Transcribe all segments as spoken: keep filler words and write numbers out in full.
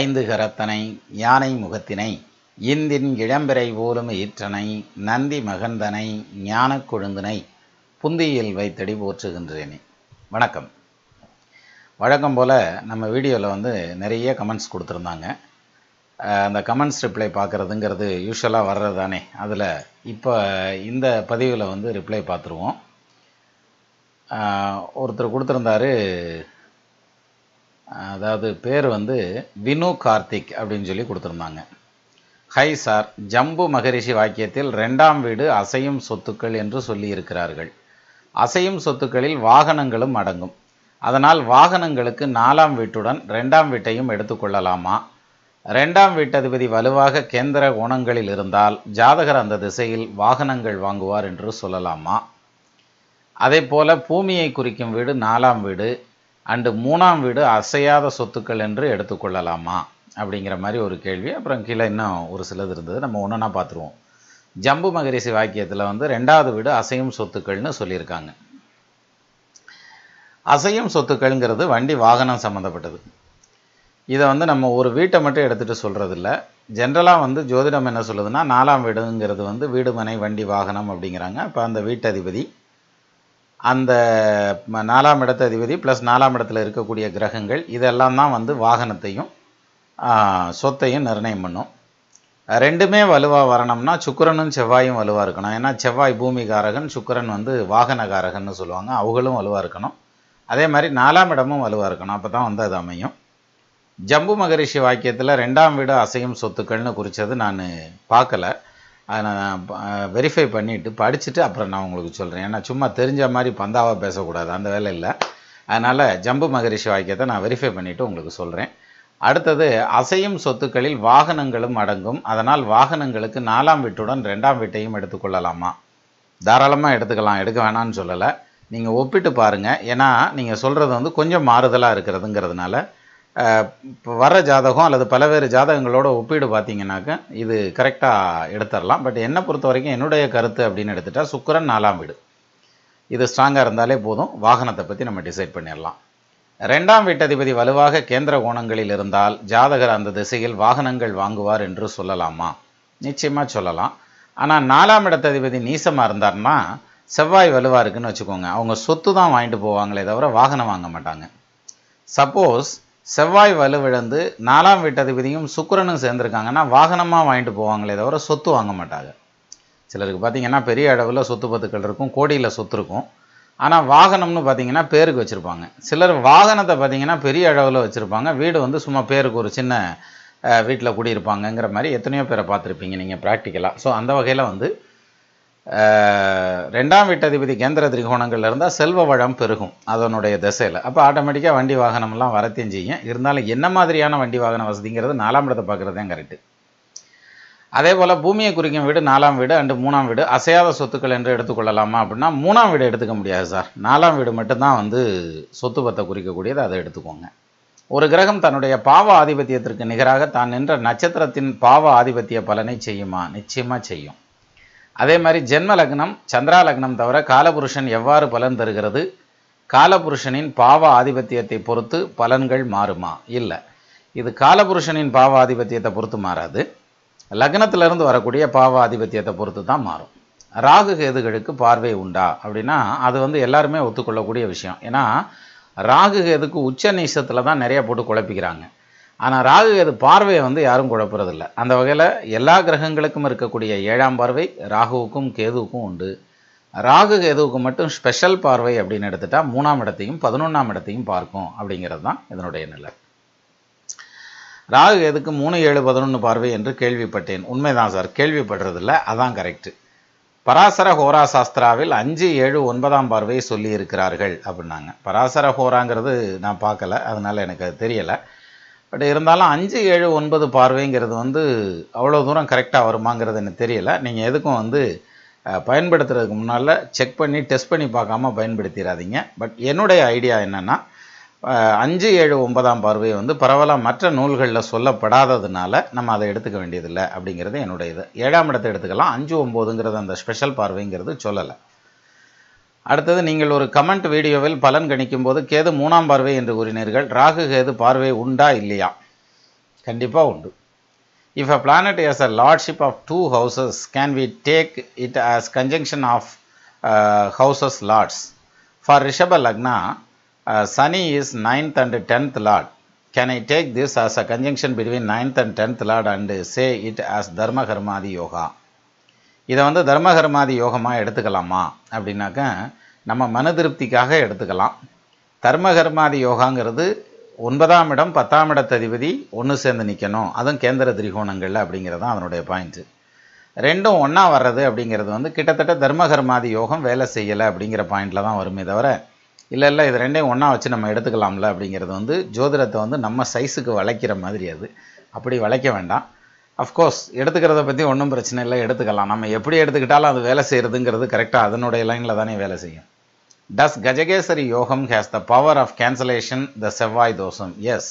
ஐந்து கரத்தனை யானை முகத்தினை இந்தின் இளம்பிறை போலும் ஈற்றனை நந்தி மகந்தனை ஞான கொழுந்தினை புந்தியில் வைத்தடி போற்றுகின்றேனே. வணக்கம். வழக்கம் போல் நம்ம வீடியோவில் வந்து நிறைய கமெண்ட்ஸ் கொடுத்துருந்தாங்க. அந்த கமெண்ட்ஸ் ரிப்ளை பார்க்குறதுங்கிறது யூஸ்வலாக வர்றது தானே. அதில் இப்போ இந்த பதிவில் வந்து ரிப்ளை பார்த்துருவோம். ஒருத்தர் கொடுத்துருந்தாரு, அதாவது பேர் வந்து வினு கார்த்திக் அப்படின்னு சொல்லி கொடுத்துருந்தாங்க. ஹை சார், ஜம்பு மகரிஷி வாக்கியத்தில் ரெண்டாம் வீடு அசையும் சொத்துக்கள் என்று சொல்லியிருக்கிறார்கள். அசையும் சொத்துக்களில் வாகனங்களும் அடங்கும். அதனால் வாகனங்களுக்கு நாலாம் வீட்டுடன் ரெண்டாம் வீட்டையும் எடுத்துக்கொள்ளலாமா? ரெண்டாம் வீட்டதிபதி வலுவாக கேந்திர கோணங்களில் இருந்தால் ஜாதகர் அந்த திசையில் வாகனங்கள் வாங்குவார் என்று சொல்லலாமா? அதே போல் பூமியை குறிக்கும் வீடு நாலாம் வீடு அண்டு மூணாம் வீடு அசையாத சொத்துக்கள் என்று எடுத்துக்கொள்ளலாமா அப்படிங்கிற மாதிரி ஒரு கேள்வி. அப்புறம் கீழே இன்னும் ஒரு சிலது இருந்தது, நம்ம ஒன்றுனா பார்த்துருவோம். ஜம்பு மகரிஷி வாக்கியத்தில் வந்து ரெண்டாவது வீடு அசையும் சொத்துக்கள்னு சொல்லியிருக்காங்க. அசையும் சொத்துக்கள்ங்கிறது வண்டி வாகனம் சம்மந்தப்பட்டது. இதை வந்து நம்ம ஒரு வீட்டை மட்டும் எடுத்துகிட்டு சொல்கிறதில்ல. ஜென்ரலாக வந்து ஜோதிடம் என்ன சொல்லுதுன்னா, நாலாம் வீடுங்கிறது வந்து வீடு மனை வண்டி வாகனம் அப்படிங்கிறாங்க. அப்போ அந்த வீட்டதிபதி அந்த நாலாம் இடத்த அதிபதி ப்ளஸ் நாலாம் இடத்துல இருக்கக்கூடிய கிரகங்கள் இதெல்லாம் தான் வந்து வாகனத்தையும் சொத்தையும் நிர்ணயம் பண்ணும். ரெண்டுமே வலுவாக வரணும்னா சுக்கிரனும் செவ்வாயும் வலுவாக இருக்கணும். ஏன்னா செவ்வாய் பூமிகாரகன், சுக்கிரன் வந்து வாகனகாரகன்னு சொல்லுவாங்க. அவங்களும் வலுவாக இருக்கணும். அதே மாதிரி நாலாம் இடமும் வலுவாக இருக்கணும். அப்போ தான் வந்து அது அமையும். ஜம்பு மகரிஷி வாக்கியத்தில் ரெண்டாம் வீடு அசையும் சொத்துக்கள்னு குறித்தது நான் பார்க்கலை. அதை நான் வெரிஃபை பண்ணிவிட்டு படிச்சுட்டு அப்புறம் நான் உங்களுக்கு சொல்கிறேன். ஏன்னா சும்மா தெரிஞ்ச மாதிரி பந்தாவாக பேசக்கூடாது, அந்த வேலை இல்லை. அதனால் ஜம்பு மகரிஷி வாக்கியத்தை நான் வெரிஃபை பண்ணிவிட்டு உங்களுக்கு சொல்கிறேன். அடுத்தது, அசையும் சொத்துக்களில் வாகனங்களும் அடங்கும். அதனால் வாகனங்களுக்கு நாலாம் வீட்டுடன் ரெண்டாம் வீட்டையும் எடுத்துக்கொள்ளலாமா? தாராளமாக எடுத்துக்கலாம், எடுக்க வேணான்னு சொல்லலை. நீங்கள் ஒப்பிட்டு பாருங்கள். ஏன்னா நீங்கள் சொல்கிறது வந்து கொஞ்சம் மாறுதலாக இருக்கிறதுங்கிறதுனால இப்போ வர்ற ஜாதகம் அல்லது பலவேறு ஜாதகங்களோட ஒப்பீடு பார்த்தீங்கன்னாக்க இது கரெக்டாக எடுத்துடலாம். பட் என்னை பொறுத்த வரைக்கும் என்னுடைய கருத்து அப்படின்னு எடுத்துகிட்டா, சுக்கிரன் நாலாம் வீடு இது ஸ்ட்ராங்காக இருந்தாலே போதும், வாகனத்தை பற்றி நம்ம டிசைட் பண்ணிடலாம். ரெண்டாம் வீட்டதிபதி வலுவாக கேந்திர கோணங்களில் இருந்தால் ஜாதகர் அந்த திசையில் வாகனங்கள் வாங்குவார் என்று சொல்லலாமா? நிச்சயமாக சொல்லலாம். ஆனால் நாலாம் இடத்ததிபதி நீசமாக இருந்தார்னா, செவ்வாய் வலுவாக இருக்குன்னு வச்சுக்கோங்க, அவங்க சொத்து தான் வாங்கிட்டு போவாங்களே தவிர வாகனம் வாங்க மாட்டாங்க. சப்போஸ் செவ்வாய் வலுவிழந்து நாலாம் வீட்டதிபதியும் சுக்கிரனும் சேர்ந்துருக்காங்கன்னா வாகனமாக வாங்கிட்டு போவாங்களே தவிர சொத்து வாங்க மாட்டாங்க. சிலருக்கு பார்த்திங்கன்னா பெரிய அளவில் சொத்து பத்துக்கள் இருக்கும், கோடியில் சொத்து இருக்கும். ஆனால் வாகனம்னு பார்த்திங்கன்னா பேருக்கு வச்சுருப்பாங்க. சிலர் வாகனத்தை பார்த்திங்கன்னா பெரிய அளவில் வச்சுருப்பாங்க, வீடு வந்து சும்மா பேருக்கு ஒரு சின்ன வீட்டில் குடியிருப்பாங்கங்கிற மாதிரி எத்தனையோ பேரை பார்த்துருப்பீங்க நீங்கள் ப்ராக்டிக்கலாக. ஸோ அந்த வகையில் வந்து ரெண்டாம் வீட்டதிபதி கேந்திர திரிகோணங்கள் இருந்தால் செல்வ வளம் பெருகும் அதனுடைய திசையில். அப்போ ஆட்டோமேட்டிக்காக வண்டி வாகனம்லாம் வரத்தையும் செய்யும். இருந்தாலும் என்ன மாதிரியான வண்டி வாகன வசதிங்கிறது நாலாம் இடத்தை பார்க்குறது தான் கரெக்டு. அதே போல் பூமியை குறிக்கும் வீடு நாலாம் வீடு அண்டு மூணாம் வீடு அசையாத சொத்துக்கள் என்று எடுத்துக்கொள்ளலாமா அப்படின்னா, மூணாம் வீடு எடுத்துக்க முடியாது சார். நாலாம் வீடு மட்டும்தான் வந்து சொத்து பத்தை குறிக்கக்கூடியது, அதை எடுத்துக்கோங்க. ஒரு கிரகம் தன்னுடைய பாவ ஆதிபத்தியத்திற்கு நிகராக தான் நின்ற நட்சத்திரத்தின் பாவ ஆதிபத்திய பலனை செய்யுமா? நிச்சயமாக செய்யும். அதே மாதிரி ஜென்ம லக்னம் சந்திரா லக்னம் தவிர காலபுருஷன் எவ்வாறு பலன் தருகிறது, காலபுருஷனின் பாவ ஆதிபத்தியத்தை பொறுத்து பலன்கள் மாறுமா? இல்லை, இது காலபுருஷனின் பாவ ஆதிபத்தியத்தை பொறுத்து மாறாது, லக்னத்திலிருந்து வரக்கூடிய பாவ ஆதிபத்தியத்தை பொறுத்து தான் மாறும். ராகு கேதுகளுக்கு பார்வை உண்டா அப்படின்னா, அது வந்து எல்லாருமே ஒத்துக்கொள்ளக்கூடிய விஷயம். ஏன்னா ராகு கேதுக்கு உச்ச நீசத்தில் தான் நிறைய போட்டு குழப்பிக்கிறாங்க. ஆனால் ராகு கேது பார்வையை வந்து யாரும் குழப்புறதில்லை. அந்த வகையில் எல்லா கிரகங்களுக்கும் இருக்கக்கூடிய ஏழாம் பார்வை ராகுவுக்கும் கேதுவுக்கும் உண்டு. ராகு கேதுவுக்கு மட்டும் ஸ்பெஷல் பார்வை அப்படின்னு எடுத்துட்டால் மூணாம் இடத்தையும் பதினொன்றாம் இடத்தையும் பார்க்கும் அப்படிங்கிறது தான் இதனுடைய நிலை. ராகு கேதுக்கு மூணு ஏழு பதினொன்று பார்வை என்று கேள்விப்பட்டேன். உண்மைதான் சார், கேள்விப்படுறதில்ல, அதான் கரெக்டு. பராசர ஹோரா சாஸ்திராவில் அஞ்சு ஏழு ஒன்பதாம் பார்வையை சொல்லி இருக்கிறார்கள் அப்படின்னாங்க. பராசர ஹோராங்கிறது நான் பார்க்கலை, அதனால் எனக்கு அது தெரியலை. பட் இருந்தாலும் அஞ்சு ஏழு ஒன்பது பார்வைங்கிறது வந்து அவ்வளோ தூரம் கரெக்டாக வருமாங்கிறது எனக்கு தெரியலை. நீங்கள் எதுக்கும் வந்து பயன்படுத்துறதுக்கு முன்னால் செக் பண்ணி டெஸ்ட் பண்ணி பார்க்காம பயன்படுத்திடாதீங்க. பட் என்னுடைய ஐடியா என்னென்னா, அஞ்சு ஏழு ஒன்பதாம் பார்வையை வந்து பரவலாக மற்ற நூல்களில் சொல்லப்படாததுனால நம்ம அதை எடுத்துக்க வேண்டியதில்லை அப்படிங்கிறது என்னுடைய இது. ஏழாம் இடத்தை எடுத்துக்கலாம், அஞ்சு ஒம்போதுங்கிறது அந்த ஸ்பெஷல் பார்வைங்கிறது சொல்லலை. அடுத்தது, நீங்கள் ஒரு கமெண்ட் வீடியோவில் பலன் கணிக்கும் போது கேது மூணாம் பார்வை என்று கூறினீர்கள். ராகு கேது பார்வை உண்டா இல்லையா? Kandipa undu. If a planet has a lordship of two houses, can we take it as conjunction of uh, houses lords? For Rishabha Lagna, uh, Sani is ninth and tenth lord. Can I take this as a conjunction between ninth and tenth lord and say it as Dharma Karmadi Yoga? இதை வந்து தர்மகர்மாதி யோகமாக எடுத்துக்கலாமா அப்படின்னாக்க நம்ம மனதிருப்திக்காக எடுத்துக்கலாம். தர்மகர்மாதி யோகாங்கிறது ஒன்பதாம் இடம் பத்தாம் இடத்ததிபதி ஒன்று சேர்ந்து நிற்கணும், அதுவும் கேந்திர திரிகோணங்களில் அப்படிங்கிறது தான் அதனுடைய பாயிண்ட்டு. ரெண்டும் ஒன்றா வர்றது அப்படிங்கிறது வந்து கிட்டத்தட்ட தர்மகர்மாதி யோகம் வேலை செய்யலை அப்படிங்கிற பாயிண்டில் தான் வருமே தவிர, இல்லை இல்லை இது ரெண்டையும் ஒன்றா வச்சு நம்ம எடுத்துக்கலாம்ல அப்படிங்கிறது வந்து ஜோதிடத்தை வந்து நம்ம சைஸுக்கு வளைக்கிற மாதிரி. அது அப்படி வளைக்க வேண்டாம். அஃப்கோர்ஸ் எடுத்துக்கிறத பற்றி ஒன்றும் பிரச்சனை இல்லை, எடுத்துக்கலாம். நம்ம எப்படி எடுத்துக்கிட்டாலும் அது வேலை செய்கிறதுங்கிறது கரெக்டாக அதனுடைய லைனில் தானே வேலை செய்யும். Does Gajakesari yogam has the power of cancellation the Sevvai dosham? S.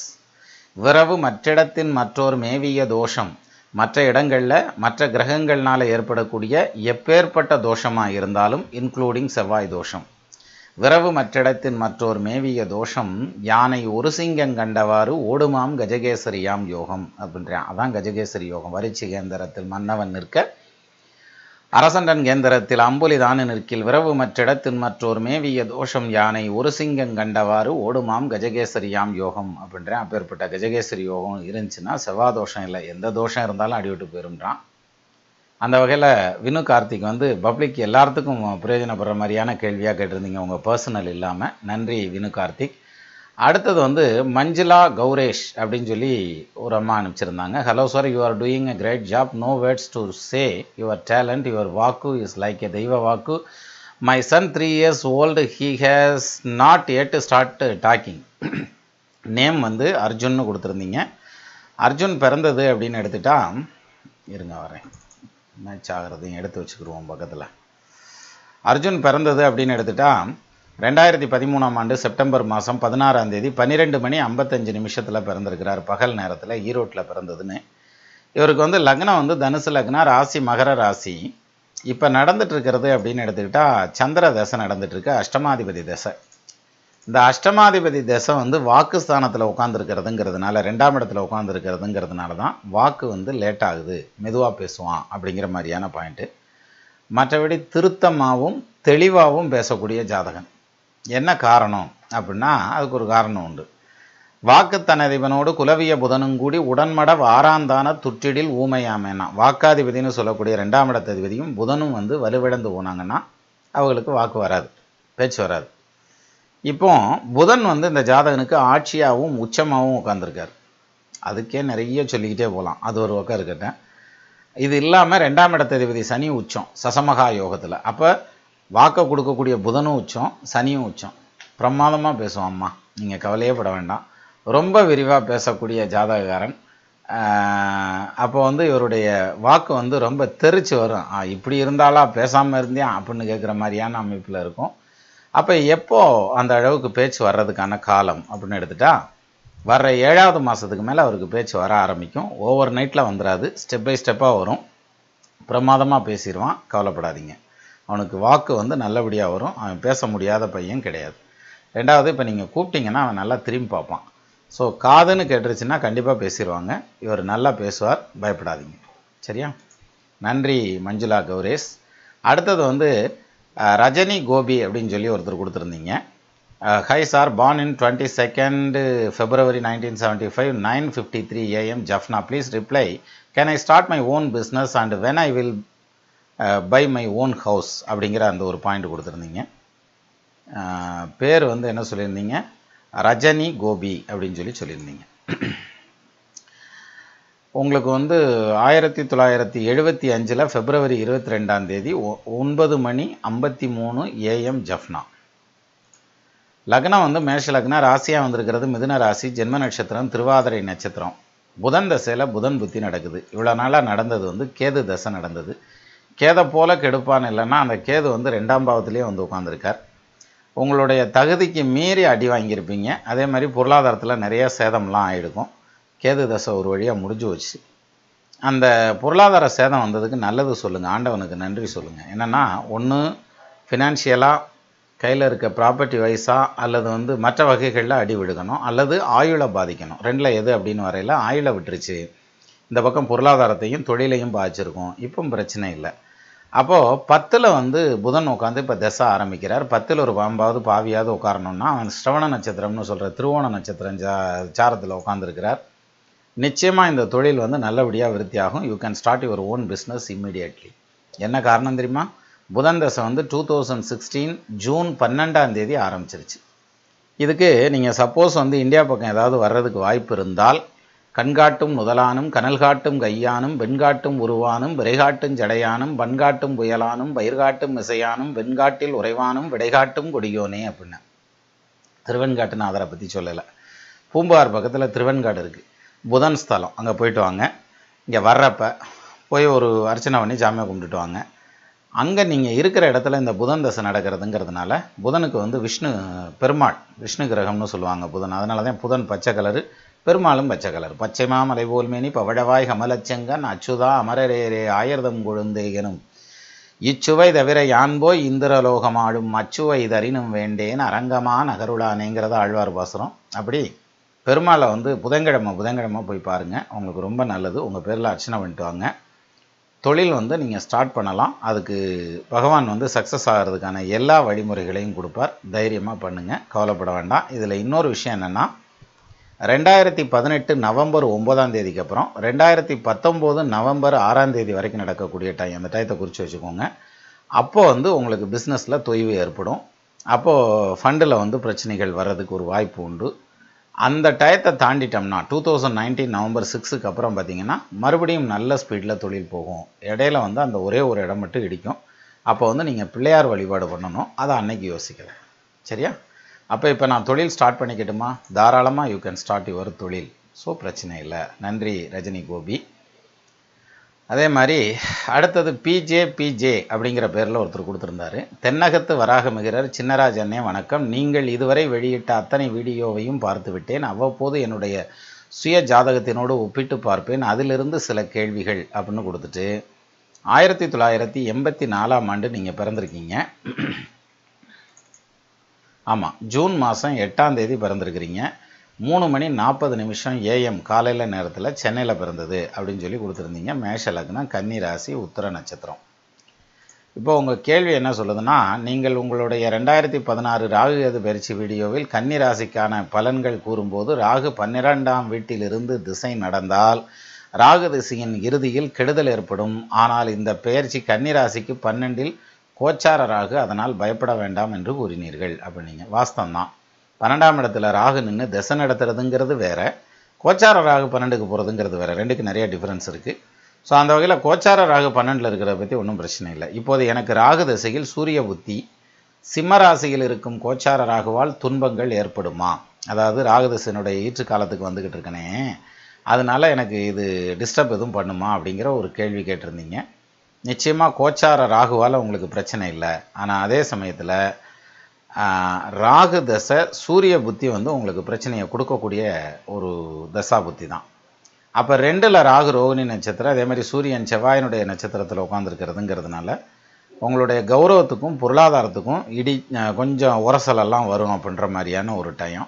விரவு மற்றிடத்தின் மற்றொரு மேவிய தோஷம் மற்ற இடங்களில் மற்ற கிரகங்கள்னால் ஏற்படக்கூடிய எப்பேற்பட்ட தோஷமாக இருந்தாலும் இன்க்ளூடிங் செவ்வாய் தோஷம். விரவு மற்றிடத்தின் மற்றொரு மேவிய தோஷம் யானை ஒரு சிங்கம் கண்டவாறு ஓடுமாம் கஜகேசரியாம் யோகம் அப்படின்றான். அதான் கஜகேசரி யோகம். வரிச்சி கேந்திரத்தில் மன்னவன் நிற்க, அரசண்டன் கேந்திரத்தில் அம்புலிதானு நிற்கில் விரவு மற்றிடத்தின் மற்றொரு மேவிய தோஷம் யானை ஒரு சிங்கம் கண்டவாறு ஓடுமாம் கஜகேசரியாம் யோகம் அப்படின்றான். அப்பேற்பட்ட கஜகேசரி யோகம் இருந்துச்சுன்னா செவ்வாய் தோஷம் இல்லை, எந்த தோஷம் இருந்தாலும் அடிவிட்டு போயிரும்ன்றான். அந்த வகையில் வினு கார்த்திக் வந்து பப்ளிக் எல்லாத்துக்கும் பிரயோஜனப்படுற மாதிரியான கேள்வியாக கேட்டிருந்தீங்க, உங்கள் பர்சனல் இல்லாமல். நன்றி வினு கார்த்திக். அடுத்தது வந்து மஞ்சுளா கௌரேஷ் அப்படின்னு சொல்லி ஒரு அம்மா அனுப்பிச்சிருந்தாங்க. Hello sir, you are doing a great job. No words to say your talent. Your வாக்கு இஸ் லைக் எ தெய்வ வாக்கு. My son three years old, he has not yet start talking. Name வந்து அர்ஜுன்னு கொடுத்துருந்தீங்க. அர்ஜுன் பிறந்தது அப்படின்னு எடுத்துட்டா, இருங்க வரேன், மேட்ச் ஆகிறதையும் எடுத்து வச்சுக்கிடுவோம் பக்கத்தில். அர்ஜுன் பிறந்தது அப்படின்னு எடுத்துட்டால் ரெண்டாயிரத்தி பதிமூணாம் ஆண்டு செப்டம்பர் மாதம் பதினாறாம் தேதி பன்னிரெண்டு மணி ஐம்பத்தஞ்சு நிமிஷத்தில் பிறந்திருக்கிறார், பகல் நேரத்தில், ஈரோட்டில் பிறந்ததுன்னு. இவருக்கு வந்து லக்னம் வந்து தனுசு லக்னம், ராசி மகர ராசி. இப்போ நடந்துட்டுருக்கிறது அப்படின்னு எடுத்துக்கிட்டால் சந்திர தசை நடந்துகிட்ருக்கு, அஷ்டமாதிபதி தசை. இந்த அஷ்டமாதிபதி தசை வந்து வாக்கு ஸ்தானத்தில் உட்காந்துருக்கிறதுங்கிறதுனால, ரெண்டாம் இடத்துல உட்காந்துருக்கிறதுங்கிறதுனால தான் வாக்கு வந்து லேட் ஆகுது, மெதுவாக பேசுவான் அப்படிங்கிற மாதிரியான பாயிண்ட்டு. மற்றபடி திருத்தமாகவும் தெளிவாகவும் பேசக்கூடிய ஜாதகன். என்ன காரணம் அப்படின்னா அதுக்கு ஒரு காரணம் உண்டு. வாக்கு தனதிபனோடு குலவிய புதனும் கூடி உடன்மட வாராந்தான துற்றிடில் ஊமையாமேனா, வாக்காதிபதினு சொல்லக்கூடிய ரெண்டாம் இடத்ததிபதியும் புதனும் வந்து வலுவிழந்து போனாங்கன்னா அவங்களுக்கு வாக்கு வராது, பேச்சு வராது. இப்போ புதன் வந்து இந்த ஜாதகனுக்கு ஆட்சியாகவும் உச்சமாகவும் உட்காந்துருக்கார். அதுக்கே நிறைய சொல்லிக்கிட்டே போகலாம், அது ஒரு பக்கம் இருக்கட்டேன். இது இல்லாமல் ரெண்டாம் இடத்ததிபதி சனி உச்சம் சசமகா யோகத்தில். அப்போ வாக்கை கொடுக்கக்கூடிய புதனும் உச்சம் சனியும் உச்சம். பிரமாதமாக பேசுவாம்மா, நீங்கள் கவலையே பட வேண்டாம். ரொம்ப விரிவாக பேசக்கூடிய ஜாதகக்காரன். அப்போ வந்து இவருடைய வாக்கு வந்து ரொம்ப தெரிச்சு வரும். இப்படி இருந்தாலா பேசாமல் இருந்தியா அப்படின்னு கேட்குற மாதிரியான அமைப்பில் இருக்கும். அப்போ எப்போ அந்த அளவுக்கு பேச்சு வர்றதுக்கான காலம் அப்படின்னு எடுத்துட்டா வர்ற ஏழாவது மாதத்துக்கு மேலே அவருக்கு பேச்சு வர ஆரம்பிக்கும். ஓவர் நைட்டில் வந்துடாது, ஸ்டெப் பை ஸ்டெப்பாக வரும். பிரமாதமாக பேசிடுவான், கவலைப்படாதீங்க. அவனுக்கு வாக்கு வந்து நல்லபடியாக வரும். அவன் பேச முடியாத பையன் கிடையாது. ரெண்டாவது, இப்போ நீங்கள் கூப்பிட்டிங்கன்னா அவன் நல்லா திரும்பி பார்ப்பான். ஸோ காதுன்னு கேட்டுருச்சுன்னா கண்டிப்பாக பேசிடுவாங்க. இவர் நல்லா பேசுவார், பயப்படாதீங்க. சரியா? நன்றி மஞ்சுளா கௌரேஷ். அடுத்தது வந்து ரஜனி கோபி அப்படின்னு சொல்லி ஒருத்தர் கொடுத்துருந்தீங்க. Hi sir, born in twenty second February nineteen seventy five nine fifty three AM Jaffna. Please reply, can I start my own business and when I will buy my own house அப்படிங்கிற அந்த ஒரு பாயிண்ட் கொடுத்துருந்தீங்க. பேர் வந்து என்ன சொல்லியிருந்தீங்க? ரஜனி கோபி அப்படின்னு சொல்லி சொல்லியிருந்தீங்க. உங்களுக்கு வந்து ஆயிரத்தி தொள்ளாயிரத்தி எழுபத்தி அஞ்சில் ஃபெப்ரவரி இருபத்தி ரெண்டாம் தேதி ஒன்பது மணி ஐம்பத்தி மூணு ஏஎம் ஜஃப்னா. லக்னம் வந்து மேஷ லக்னம், ராசியாக வந்திருக்கிறது மிதுன ராசி, ஜென்ம நட்சத்திரம் திருவாதிரை நட்சத்திரம். புதன் தசையில் புதன் புத்தி நடக்குது. இவ்வளோ நாளாக நடந்தது வந்து கேது தசை நடந்தது. கேதை போல் கெடுப்பான் இல்லைன்னா அந்த கேது வந்து ரெண்டாம் பாவத்திலே வந்து உட்காந்துருக்கார். உங்களுடைய தகுதிக்கு மீறி அடி வாங்கியிருப்பீங்க. அதே மாதிரி பொருளாதாரத்தில் நிறையா சேதம்லாம் ஆகிருக்கும். கேது தசை ஒரு வழியாக முடிஞ்சு வச்சு அந்த பொருளாதார சேதம் வந்ததுக்கு நல்லது சொல்லுங்கள், ஆண்டவனுக்கு நன்றி சொல்லுங்கள். என்னென்னா ஒன்று ஃபினான்ஷியலாக கையில் இருக்க ப்ராப்பர்ட்டி வைஸாக அல்லது வந்து மற்ற வகைகளில் அடி விடுக்கணும் அல்லது ஆயுளை பாதிக்கணும். ரெண்டில் எது அப்படின்னு வரையில் ஆயுளை விட்டுருச்சு. இந்த பக்கம் பொருளாதாரத்தையும் தொழிலையும் பாதிச்சிருக்கும். இப்போ பிரச்சனை இல்லை. அப்போது பத்தில் வந்து புதன் உட்காந்து இப்போ தசை ஆரம்பிக்கிறார். பத்தில் ஒரு பாம்பாவது பாவியாவது உட்காரணுன்னா அவன் ஸ்ரவண நட்சத்திரம்னு சொல்கிற திருவோண நட்சத்திரம் ஜா சாரத்தில் உட்காந்துருக்கிறார். நிச்சயமாக இந்த தொழில் வந்து நல்லபடியாக விருத்தியாகும். You can start your own business immediately. என்ன காரணம் தெரியுமா? புதன் தசை வந்து டூ தௌசண்ட் சிக்ஸ்டீன் ஜூன் பன்னெண்டாம் தேதி ஆரம்பிச்சிருச்சு. இதுக்கு நீங்கள் சப்போஸ் வந்து இந்தியா பக்கம் ஏதாவது வர்றதுக்கு வாய்ப்பு இருந்தால் கண்காட்டும் முதலானும் கனல்காட்டும் கையானும் வெண்காட்டும் உருவானும் விரைகாட்டும் ஜடையானும் பண்காட்டும் புயலானும் பயிர்காட்டும் இசையானும் வெண்காட்டில் உறைவானும் விடைகாட்டும் கொடியோனே அப்படின்னு திருவெண்காட்டு நாதரை பற்றி சொல்லலை. பூம்பார் பக்கத்தில் திருவெண்காடு இருக்குது, புதன் ஸ்தலம். அங்கே போயிட்டு வாங்க. இங்கே வர்றப்ப போய் ஒரு அர்ச்சனை பண்ணி சாமியை கும்பிட்டுட்டு வாங்க. அங்கே நீங்கள் இருக்கிற இடத்துல இந்த புதன் தசை நடக்கிறதுங்கிறதுனால புதனுக்கு வந்து விஷ்ணு பெருமாள் விஷ்ணு கிரகம்னு சொல்லுவாங்க புதன். அதனால தான் புதன் பச்சை கலரு, பெருமாளும் பச்சை கலர். பச்சைமா மலைபோல்மேனி பவழவாய் கமலச்செங்கன் அச்சுதா அமரரேரே ஆயிரதம் கொழுந்தேகனும் இச்சுவை தவிர யான்போய் இந்திரலோகமாடும் அச்சுவை தரினும் வேண்டேன் அரங்கமா நகருளானேங்கிறத ஆழ்வார் பாசுரம். அப்படி பெருமாளை வந்து புதன்கிழமை புதன்கிழமை போய் பாருங்கள், உங்களுக்கு ரொம்ப நல்லது. உங்கள் பேரில் அர்ச்சனை பண்ணிட்டு வாங்க. தொழில் வந்து நீங்கள் ஸ்டார்ட் பண்ணலாம். அதுக்கு பகவான் வந்து சக்ஸஸ் ஆகிறதுக்கான எல்லா வழிமுறைகளையும் கொடுப்பார். தைரியமாக பண்ணுங்கள், கவலைப்பட வேண்டாம். இதில் இன்னொரு விஷயம் என்னென்னா, ரெண்டாயிரத்தி பதினெட்டு நவம்பர் ஒன்பதாம் தேதிக்கு அப்புறம் ரெண்டாயிரத்தி பத்தொம்போது நவம்பர் ஆறாம் தேதி வரைக்கும் நடக்கக்கூடிய டைம், அந்த டயத்தை குறித்து வச்சுக்கோங்க. அப்போது வந்து உங்களுக்கு பிஸ்னஸில் தொய்வு ஏற்படும். அப்போது ஃபண்டில் வந்து பிரச்சனைகள் வர்றதுக்கு ஒரு வாய்ப்பு உண்டு. அந்த டயத்தை தாண்டிட்டோம்னா டூ தௌசண்ட் நைன்டீன் நவம்பர் சிக்ஸுக்கு அப்புறம் பார்த்திங்கன்னா மறுபடியும் நல்ல ஸ்பீடில் தொழில் போகும். இடையில வந்து அந்த ஒரே ஒரு இடம் மட்டும் இடிக்கும். அப்போ வந்து நீங்கள் பிள்ளையார் வழிபாடு பண்ணணும். அதை அன்னைக்கு யோசிக்கிறேன், சரியா? அப்போ இப்போ நான் தொழில் ஸ்டார்ட் பண்ணிக்கிட்டுமா? தாராளமாக யூ கேன் ஸ்டார்ட் யுவர் தொழில். ஸோ பிரச்சனை இல்லை. நன்றி ரஜினி கோபி. அதே மாதிரி அடுத்தது பிஜே பிஜே அப்படிங்கிற பேரில் ஒருத்தர் கொடுத்துருந்தாரு. தென்னகத்து வராக மிகிறார் சின்னராஜ் அண்ணே வணக்கம். நீங்கள் இதுவரை வெளியிட்ட அத்தனை வீடியோவையும் பார்த்து விட்டேன். அவ்வப்போது என்னுடைய சுய ஜாதகத்தினோடு ஒப்பிட்டு பார்ப்பேன். அதிலிருந்து சில கேள்விகள் அப்படின்னு கொடுத்துட்டு ஆயிரத்தி தொள்ளாயிரத்தி எண்பத்தி நாலாம் ஆண்டு நீங்கள் பிறந்திருக்கீங்க. ஆமாம், ஜூன் மாதம் எட்டாம் தேதி பிறந்திருக்கிறீங்க. மூணு மணி நாற்பது நிமிஷம் ஏஎம் காலையில் நேரத்தில் சென்னையில் பிறந்தது அப்படின்னு சொல்லி கொடுத்துருந்தீங்க. மேஷ லக்னம், கன்னி ராசி, உத்திர நட்சத்திரம். இப்போ உங்கள் கேள்வி என்ன சொல்லுதுன்னா, நீங்கள் உங்களுடைய ரெண்டாயிரத்தி பதினாறு ராகு கேது பயிற்சி வீடியோவில் கன்னி ராசிக்கான பலன்கள் கூறும்போது ராகு பன்னிரெண்டாம் வீட்டிலிருந்து திசை நடந்தால் ராகு திசையின் இறுதியில் கெடுதல் ஏற்படும். ஆனால் இந்த பெயர்ச்சி கன்னி ராசிக்கு பன்னெண்டில் கோச்சார ராகு, அதனால் பயப்பட வேண்டாம் என்று கூறினீர்கள் அப்படின்னீங்க. வாஸ்தவம்தான். பன்னெண்டாம் இடத்துல ராகு நின்று திசை நடத்துறதுங்கிறது வேறு, கோச்சார ராகு பன்னெண்டுக்கு போகிறதுங்கிறது வேறு. ரெண்டுக்கு நிறைய டிஃப்ரென்ஸ் இருக்குது. ஸோ அந்த வகையில் கோச்சார ராகு பன்னெண்டில் இருக்கிறத பற்றி ஒன்றும் பிரச்சனை இல்லை. இப்போது எனக்கு ராகு திசையில் சூரிய புத்தி சிம்ம ராசியில் இருக்கும் கோச்சார ராகுவால் துன்பங்கள் ஏற்படுமா? அதாவது ராகு திசையினுடைய ஈற்று காலத்துக்கு வந்துக்கிட்டு இருக்கனே, அதனால் எனக்கு இது டிஸ்டர்ப் எதுவும் பண்ணுமா அப்படிங்கிற ஒரு கேள்வி கேட்டிருந்தீங்க. நிச்சயமாக கோச்சார ராகுவால் உங்களுக்கு பிரச்சனை இல்லை. ஆனால் அதே சமயத்தில் ராகு தசை சூரிய புத்தி வந்து உங்களுக்கு பிரச்சனையை கொடுக்கக்கூடிய ஒரு தசா புத்தி தான். அப்போ ரெண்டில் ராகு ரோகிணி நட்சத்திரம், அதேமாதிரி சூரியன் செவ்வாயினுடைய நட்சத்திரத்தில் உட்காந்துருக்கிறதுங்கிறதுனால உங்களுடைய கௌரவத்துக்கும் பொருளாதாரத்துக்கும் இடி கொஞ்சம் உரசலெல்லாம் வரும் அப்படின்ற மாதிரியான ஒரு டைம்.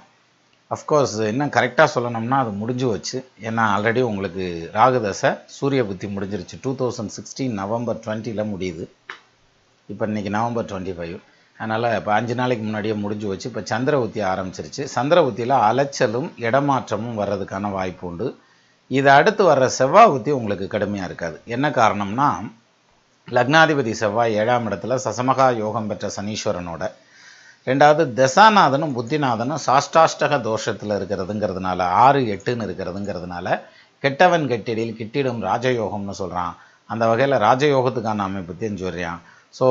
அஃப்கோர்ஸ் இன்னும் கரெக்டாக சொல்லணும்னா அது முடிஞ்சு வச்சு, ஏன்னா ஆல்ரெடி உங்களுக்கு ராகு தசை சூரிய புத்தி முடிஞ்சிருச்சு. டூ தௌசண்ட் சிக்ஸ்டீன் நவம்பர் டுவெண்ட்டியில் முடியுது. இப்போ இன்றைக்கி நவம்பர் டுவெண்ட்டி ஃபைவ். அதனால் இப்போ அஞ்சு நாளைக்கு முன்னாடியே முடிஞ்சு வச்சு. இப்போ சந்திர புத்தி ஆரம்பிச்சிருச்சு. சந்திர புத்தியில் அலைச்சலும் இடமாற்றமும் வர்றதுக்கான வாய்ப்பு உண்டு. இதை அடுத்து வர்ற செவ்வாய் புத்தி உங்களுக்கு கடுமையாக இருக்காது. என்ன காரணம்னா, லக்னாதிபதி செவ்வாய் ஏழாம் இடத்துல சசமகா யோகம் பெற்ற சனீஸ்வரனோட, ரெண்டாவது தசாநாதனும் புத்திநாதனும் சாஷ்டாஷ்டக தோஷத்தில் இருக்கிறதுங்கிறதுனால, ஆறு எட்டுன்னு இருக்கிறதுங்கிறதுனால கெட்டவன் கெட்டிடில் கிட்டிடும் ராஜயோகம்னு சொல்கிறான். அந்த வகையில் ராஜயோகத்துக்கான அமைப்பு தெரிஞ்சுறான். ஸோ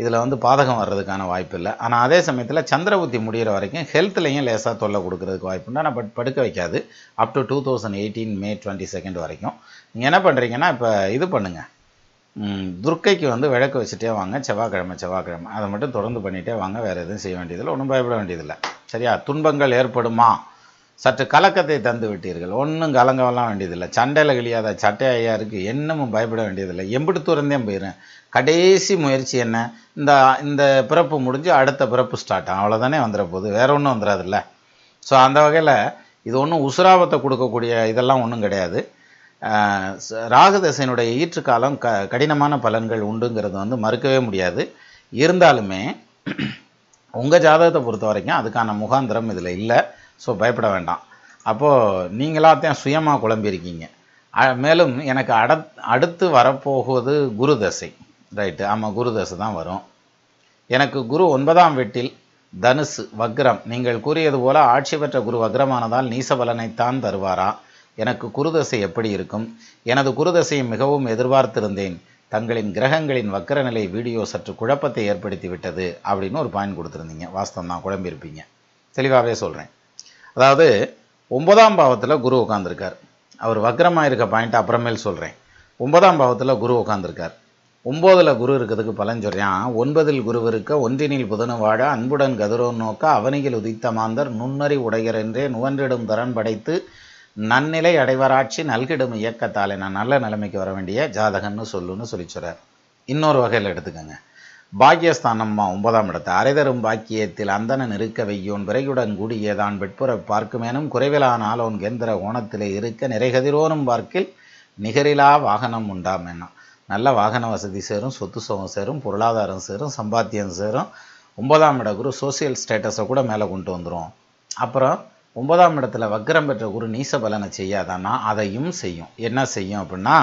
இதில் வந்து பாதகம் வர்றதுக்கான வாய்ப்பு இல்லை. ஆனால் அதே சமயத்தில் சந்திரபுத்தி முடிகிற வரைக்கும் ஹெல்த்லேயும் லேசாக தொல்லை கொடுக்கறதுக்கு வாய்ப்புண்டா. நான் பட் படுக்க வைக்காது up to two thousand eighteen May twenty second வரைக்கும். நீங்கள் என்ன பண்ணுறீங்கன்னா, இப்போ இது பண்ணுங்கள், துர்க்கைக்கு வந்து விளக்கு வச்சுட்டே வாங்க. செவ்வாய்க்கிழமை செவ்வாய்க்கிழமை அதை மட்டும் தொடர்ந்து பண்ணிகிட்டே வாங்க. வேறு எதுவும் செய்ய வேண்டியதில்லை, ஒன்றும் பயப்பட வேண்டியதில்லை, சரியா? துன்பங்கள் ஏற்படுமா? சற்று கலக்கத்தை தந்து விட்டீர்கள். ஒன்றும் கலங்கவெல்லாம் வேண்டியதில்லை. சண்டையில் கிழியாத சட்டையா இருக்குது, என்னமும் பயப்பட வேண்டியதில்லை. எம்பிட்டு தூரந்தேன் போயிடுறேன். கடைசி முயற்சி என்ன, இந்த இந்த பிறப்பு முடிஞ்சு அடுத்த பிறப்பு ஸ்டார்ட். அவ்வளோதானே வந்துட போகுது, வேறு ஒன்றும் வந்துடாதுல்ல. ஸோ அந்த வகையில் இது ஒன்றும் உசுராபத்தை கொடுக்கக்கூடிய இதெல்லாம் ஒன்றும் கிடையாது. ராகுதசையினுடைய ஈற்றுக்காலம் க கடினமான பலன்கள் உண்டுங்கிறது வந்து மறுக்கவே முடியாது. இருந்தாலுமே உங்கள் ஜாதகத்தை பொறுத்த வரைக்கும் அதுக்கான முகாந்திரம் இதில் இல்லை. ஸோ பயப்பட வேண்டாம். அப்போது நீங்களாத்தையும் சுயமாக குழம்பியிருக்கீங்க. மேலும் எனக்கு அட அடுத்து வரப்போகுவது குரு தசை. ரைட்டு, ஆமாம், குரு தசை தான் வரும். எனக்கு குரு ஒன்பதாம் வீட்டில் தனுசு வக்ரம். நீங்கள் கூறியது போல் ஆட்சி பெற்ற குரு வக்ரமானதால் நீசபலனைத்தான் தருவாரா? எனக்கு குருதசை எப்படி இருக்கும்? எனது குருதசையை மிகவும் எதிர்பார்த்திருந்தேன். தங்களின் கிரகங்களின் வக்ரநிலை வீடியோ சற்று குழப்பத்தை ஏற்படுத்தி விட்டது அப்படின்னு ஒரு பாயிண்ட் கொடுத்துருந்தீங்க. வாஸ்தவம் தான், குழம்பியிருப்பீங்க. தெளிவாகவே சொல்கிறேன். அதாவது ஒன்பதாம் பாவத்தில் குரு உட்காந்துருக்கார். அவர் வக்ரமாக இருக்க பாயிண்ட் அப்புறமேல் சொல்கிறேன். ஒன்பதாம் பாவத்தில் குரு உட்காந்துருக்கார். ஒம்போதில் குரு இருக்கிறதுக்கு பலன் சொல்கிறேன். ஒன்பதில் குருவிருக்க ஒன்றினில் புதனு வாழ அன்புடன் கதிரோ நோக்க அவனியில் உதித்த மாந்தர் நுண்ணறி உடையர் என்றே நுவன்றிடும் தரன் படைத்து நன்னிலை அடைவராட்சி நல்கிடும் இயக்கத்தாலே நான் நல்ல நிலைமைக்கு வர வேண்டிய ஜாதகன்னு சொல்லுன்னு சொல்லி சொல்கிறார். இன்னொரு வகையில் எடுத்துக்கோங்க. பாக்கியஸ்தானம்மா ஒன்பதாம் இடத்த அரைதரும் பாக்கியத்தில் அந்தனன் இருக்க வெய்யோன் விரையுடன் கூடிய தான் வெட்புற பார்க்குமேனும் குறைவிலானால் உன் கேந்திர ஓணத்திலே இருக்க நிறைகதிரோனும் பார்க்கில் நிகரிலா வாகனம் உண்டாம். என்ன நல்ல வாகன வசதி சேரும், சொத்து சுகம் சேரும், பொருளாதாரம் சேரும், சம்பாத்தியம் சேரும். ஒன்பதாம் இட குரு சோசியல் ஸ்டேட்டஸை கூட மேலே கொண்டு வந்துடும். அப்புறம் ஒன்பதாம் இடத்துல வக்ரம் பெற்ற குரு நீச பலனை செய்யாதான்னா அதையும் செய்யும். என்ன செய்யும் அப்படின்னா,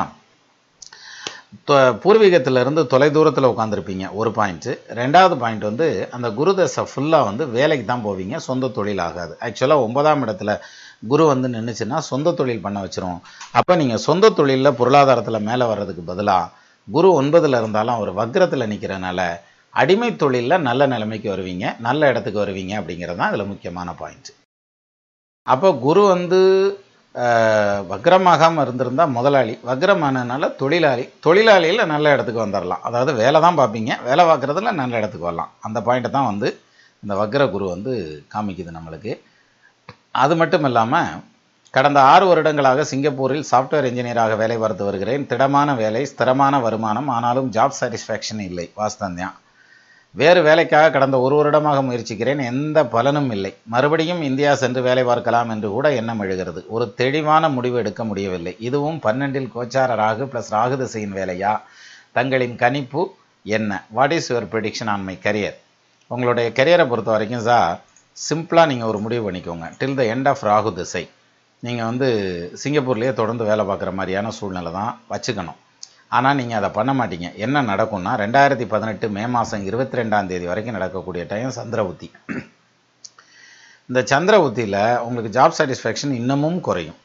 பூர்வீகத்திலிருந்து தொலை தூரத்தில் உட்காந்துருப்பீங்க, ஒரு பாயிண்ட்டு. ரெண்டாவது பாயிண்ட் வந்து அந்த குரு தசை ஃபுல்லாக வந்து வேலைக்கு தான் போவீங்க, சொந்த தொழில் ஆகாது. ஆக்சுவலாக ஒன்பதாம் இடத்துல குரு வந்து நின்றுச்சுன்னா சொந்த தொழில் பண்ண வச்சிரும். அப்போ நீங்கள் சொந்த தொழிலில் பொருளாதாரத்தில் மேலே வர்றதுக்கு பதிலாக குரு ஒன்பதில் இருந்தாலும் அவர் வக்ரத்தில் நிற்கிறனால அடிமை தொழிலில் நல்ல நிலைமைக்கு வருவீங்க, நல்ல இடத்துக்கு வருவீங்க அப்படிங்கிறது தான் இதில் முக்கியமான பாயிண்ட்டு. அப்போ குரு வந்து வக்ரமாகாமல் இருந்திருந்தால் முதலாளி, வக்ரமானதுனால தொழிலாளி, தொழிலாளியில் நல்ல இடத்துக்கு வந்துடலாம். அதாவது வேலை தான் பார்ப்பீங்க, வேலை பார்க்குறதுல நல்ல இடத்துக்கு வரலாம். அந்த பாயிண்ட்டை தான் வந்து இந்த வக்ர குரு வந்து காமிக்குது நம்மளுக்கு. அது மட்டும் இல்லாமல் கடந்த ஆறு வருடங்களாக சிங்கப்பூரில் சாஃப்ட்வேர் இன்ஜினியராக வேலை பார்த்து வருகிறேன். திடமான வேலை, ஸ்திரமான வருமானம், ஆனாலும் ஜாப் சாட்டிஸ்ஃபேக்ஷன் இல்லை. வாஸ்தந்தான். வேறு வேலைக்காக கடந்த ஒரு வருடமாக முயற்சிக்கிறேன், எந்த பலனும் இல்லை. மறுபடியும் இந்தியா சென்று வேலை பார்க்கலாம் என்று கூட எண்ணம் எழுகிறது. ஒரு தெளிவான முடிவு எடுக்க முடியவில்லை. இதுவும் பன்னெண்டில் கோச்சார ராகு ப்ளஸ் ராகு திசையின் வேலையா? தங்களின் கணிப்பு என்ன? What is your prediction on my career? உங்களுடைய கரியரை பொறுத்த வரைக்கும் சார் சிம்பிளாக நீங்கள் ஒரு முடிவு பண்ணிக்கோங்க. Till the end of Rahu திசை நீங்கள் வந்து சிங்கப்பூர்லேயே தொடர்ந்து வேலை பார்க்குற மாதிரியான சூழ்நிலை தான் வச்சுக்கணும். ஆனால் நீங்கள் அதை பண்ண மாட்டீங்க. என்ன நடக்கும்னா, ரெண்டாயிரத்தி பதினெட்டு மே மாதம் இருபத்தி ரெண்டாம் தேதி வரைக்கும் நடக்கக்கூடிய டைம் சந்திரபுத்தி. இந்த சந்திரபுத்தியில் உங்களுக்கு ஜாப் சாட்டிஸ்ஃபேக்ஷன் இன்னமும் குறையும்.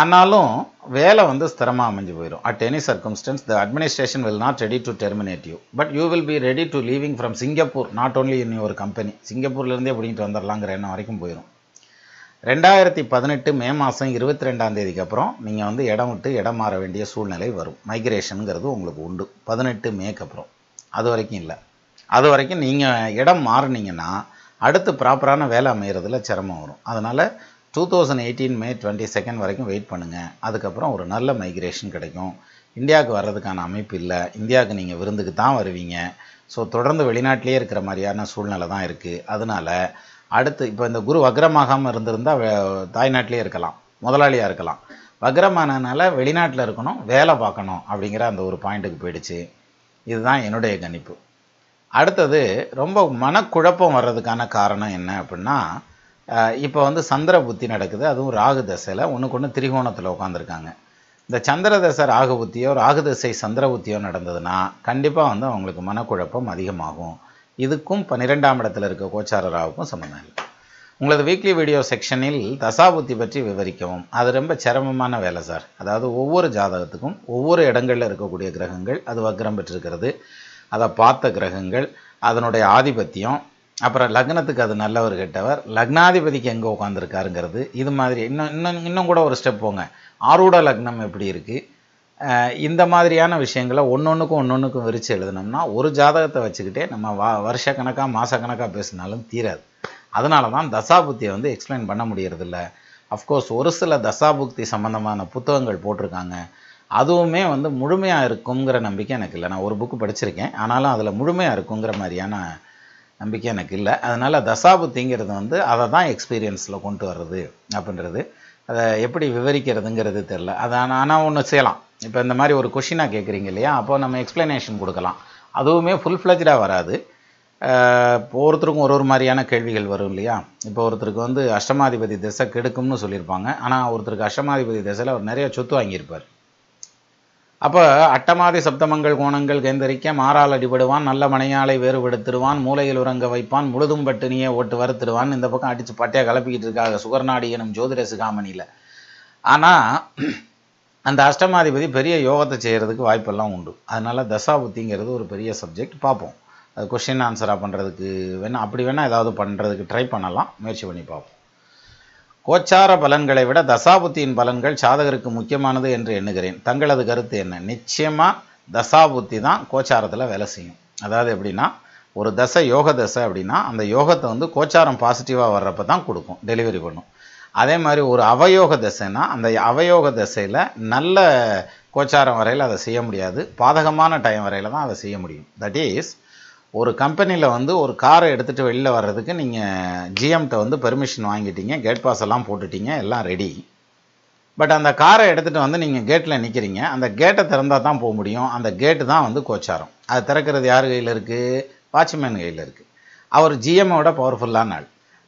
ஆனாலும் வேலை வந்து ஸ்திரமாக அமைஞ்சு போயிடும். At any circumstance the administration will not ready to terminate you, but you will be ready to leaving from Singapore, not only in your company. சிங்கப்பூர்லேருந்தே அப்படின்ட்டு வந்துடலாங்கிற எண்ணம் வரைக்கும் போயிடும். ரெண்டாயிரத்தி பதினெட்டு மே மாதம் இருபத்தி ரெண்டாம் தேதிக்கு அப்புறம் நீங்கள் வந்து இடம் விட்டு இடம் மாற வேண்டிய சூழ்நிலை வரும். மைக்ரேஷனுங்கிறது உங்களுக்கு உண்டு பதினெட்டு மேக்கு அப்புறம். அது வரைக்கும் இல்லை. அது வரைக்கும் நீங்கள் இடம் மாறினீங்கன்னா அடுத்து ப்ராப்பரான வேலை அமைகிறதுல சிரமம் வரும். அதனால் two thousand eighteen May twenty second வரைக்கும் வெயிட் பண்ணுங்கள். அதுக்கப்புறம் ஒரு நல்ல மைக்ரேஷன் கிடைக்கும். இந்தியாவுக்கு வர்றதுக்கான அமைப்பு இல்லை. இந்தியாவுக்கு நீங்கள் விருந்துக்கு தான் வருவீங்க. ஸோ தொடர்ந்து வெளிநாட்டிலே இருக்கிற மாதிரியான சூழ்நிலை தான் இருக்குது. அதனால் அடுத்து இப்போ இந்த குரு வக்ரமாகாமல் இருந்திருந்தால் தாய்நாட்டிலே இருக்கலாம், முதலாளியாக இருக்கலாம். வக்ரமானதுனால வெளிநாட்டில் இருக்கணும், வேலை பார்க்கணும் அப்படிங்கிற அந்த ஒரு பாயிண்ட்டுக்கு போயிடுச்சு. இதுதான் என்னுடைய கணிப்பு. அடுத்தது ரொம்ப மனக்குழப்பம் வர்றதுக்கான காரணம் என்ன அப்படின்னா, இப்போ வந்து சந்திர புத்தி நடக்குது, அதுவும் ராகு தசையில் ஒன்றுக்கு ஒன்று திரிகோணத்தில் உட்காந்துருக்காங்க. இந்த சந்திர தசை ராகு புத்தியோ ராகு தசை சந்திர புத்தியோ நடந்ததுன்னா கண்டிப்பாக வந்து அவங்களுக்கு மனக்குழப்பம் அதிகமாகும். இதுக்கும் பன்னிரெண்டாம் இடத்துல இருக்க கோச்சார ராகுக்கும் சம்பந்தம் இல்லை. உங்களது வீக்லி வீடியோ செக்ஷனில் தசாபுத்தி பற்றி விவரிக்கவும். அது ரொம்ப சிரமமான வேலை சார். அதாவது ஒவ்வொரு ஜாதகத்துக்கும் ஒவ்வொரு இடங்களில் இருக்கக்கூடிய கிரகங்கள், அது வக்ரம் பெற்றிருக்கிறது, அதை பார்த்த கிரகங்கள், அதனுடைய ஆதிபத்தியம், அப்புறம் லக்னத்துக்கு அது நல்லவர் கெட்டவர், லக்னாதிபதிக்கு எங்கே உட்காந்துருக்காருங்கிறது, இது மாதிரி இன்னும் இன்னும் இன்னும் கூட ஒரு ஸ்டெப் போங்க. ஆரூட லக்னம் எப்படி இருக்குது, இந்த மாதிரியான விஷயங்களை ஒன்னொன்றுக்கும் ஒன்னொன்றுக்கும் விரித்து எழுதணும்னா ஒரு ஜாதகத்தை வச்சுக்கிட்டே நம்ம வா வருஷக்கணக்காக மாதக்கணக்காக பேசினாலும் தீராது. அதனால தான் தசாபுத்தியை வந்து எக்ஸ்பிளைன் பண்ண முடியறது இல்ல. ஆஃப் கோர்ஸ் ஒரு சில தசாபுக்தி சம்பந்தமான புத்தகங்கள் போட்டுருக்காங்க. அதுவுமே வந்து முழுமையா இருக்கும்ங்கற நம்பிக்கை எனக்கு இல்ல. நான் ஒரு புக் படிச்சிருக்கேன். ஆனாலும் அதுல முழுமையா இருக்கும்ங்கற மாதிரியான நம்பிக்கை எனக்கு இல்ல. அதனால தசாபுத்திங்கிறது வந்து அத தான் எக்ஸ்பீரியன்ஸ்ல கொண்டு வர்றது அப்படிங்கிறது. அத எப்படி விவரிக்கிறதுங்கிறது தெரியல. அதான انا ஒன்னு செய்யலாம். இப்போ இந்த மாதிரி ஒரு क्वेश्चनா கேக்குறீங்க இல்லையா? அப்போ நம்ம எக்ஸ்பிளனேஷன் கொடுக்கலாம். அதுவுமே ஃபுல் ஃப்ளெஜ்டா வராது. ஒவ்வொருத்தருக்கும் ஒரு ஒரு மாதிரியான கேள்விகள் வரும் இல்லையா? இப்போ ஒருத்தருக்கு வந்து அஷ்டமாதிபதி திசை கெடுக்கும்னு சொல்லிருப்பாங்க. ஆனா ஒருத்தருக்கு அஷ்டமாதிபதி திசையில ஒரு நிறைய சொத்து வாங்கி இருப்பார். அப்ப அட்டமாதி சப்தமங்கள் கோணங்கள் கேந்திரிக்க மாறால் அடிபடுவான், நல்ல மனையாளை வேறுபடுத்துவான், மூலையில் உறங்க வைப்பான், முழுதும் பட்டினியை ஓட்டு வருத்துடுவான், இந்த பக்கம் அடிச்சு பட்டையா கலப்பிக்கிட்டு இருக்காங்க சுகர்நாடி எனும் ஜோதிட சிகாமணியில. ஆனா அந்த அஷ்டமாதிபதி பெரிய யோகத்தை செய்யறதுக்கு வாய்ப்பெல்லாம் உண்டு. அதனால தசாபுத்திங்கிறது ஒரு பெரிய சப்ஜெக்ட். பார்ப்போம், அது கொஸ்டின் ஆன்சரா பண்றதுக்கு வேணா, அப்படி வேணா ஏதாவது பண்றதுக்கு ட்ரை பண்ணலாம், முயற்சி பண்ணி பார்ப்போம். கோச்சார பலன்களை விட தசாபுத்தியின் பலன்கள் சாதகருக்கு முக்கியமானது என்று எண்ணுகிறேன். தங்களது கருத்து என்ன? நிச்சயமா தசாபுத்தி தான் கோச்சாரத்துல வேலை செய்யும். அதாவது எப்படின்னா, ஒரு தசை யோக தசை அப்படின்னா அந்த யோகத்தை வந்து கோச்சாரம் பாசிட்டிவா வர்றப்ப தான் கொடுக்கும், டெலிவரி பண்ணும். அதே மாதிரி ஒரு அவயோக தசைனா அந்த அவயோக தசையில நல்ல கோச்சாரம் வரையில அதை செய்ய முடியாது, பாதகமான டைம் வரையில தான் அதை செய்ய முடியும். தட் இஸ், ஒரு கம்பெனியில வந்து ஒரு காரை எடுத்துட்டு வெளியில வர்றதுக்கு நீங்க ஜிஎம்ட்ட வந்து பெர்மிஷன் வாங்கிட்டீங்க, கேட் பாஸ் எல்லாம் போட்டுட்டீங்க, எல்லாம் ரெடி. பட் அந்த காரை எடுத்துட்டு வந்து நீங்க கேட்ல நிக்கிறீங்க. அந்த கேட்டை திறந்தா தான் போக முடியும். அந்த கேட்டு தான் வந்து கோச்சாரம். அது திறக்கிறது யாரு கையில இருக்கு? வாட்ச்மேன் கையில இருக்கு. அவர் ஜிஎம்மோட பவர்ஃபுல்லான ஆள்.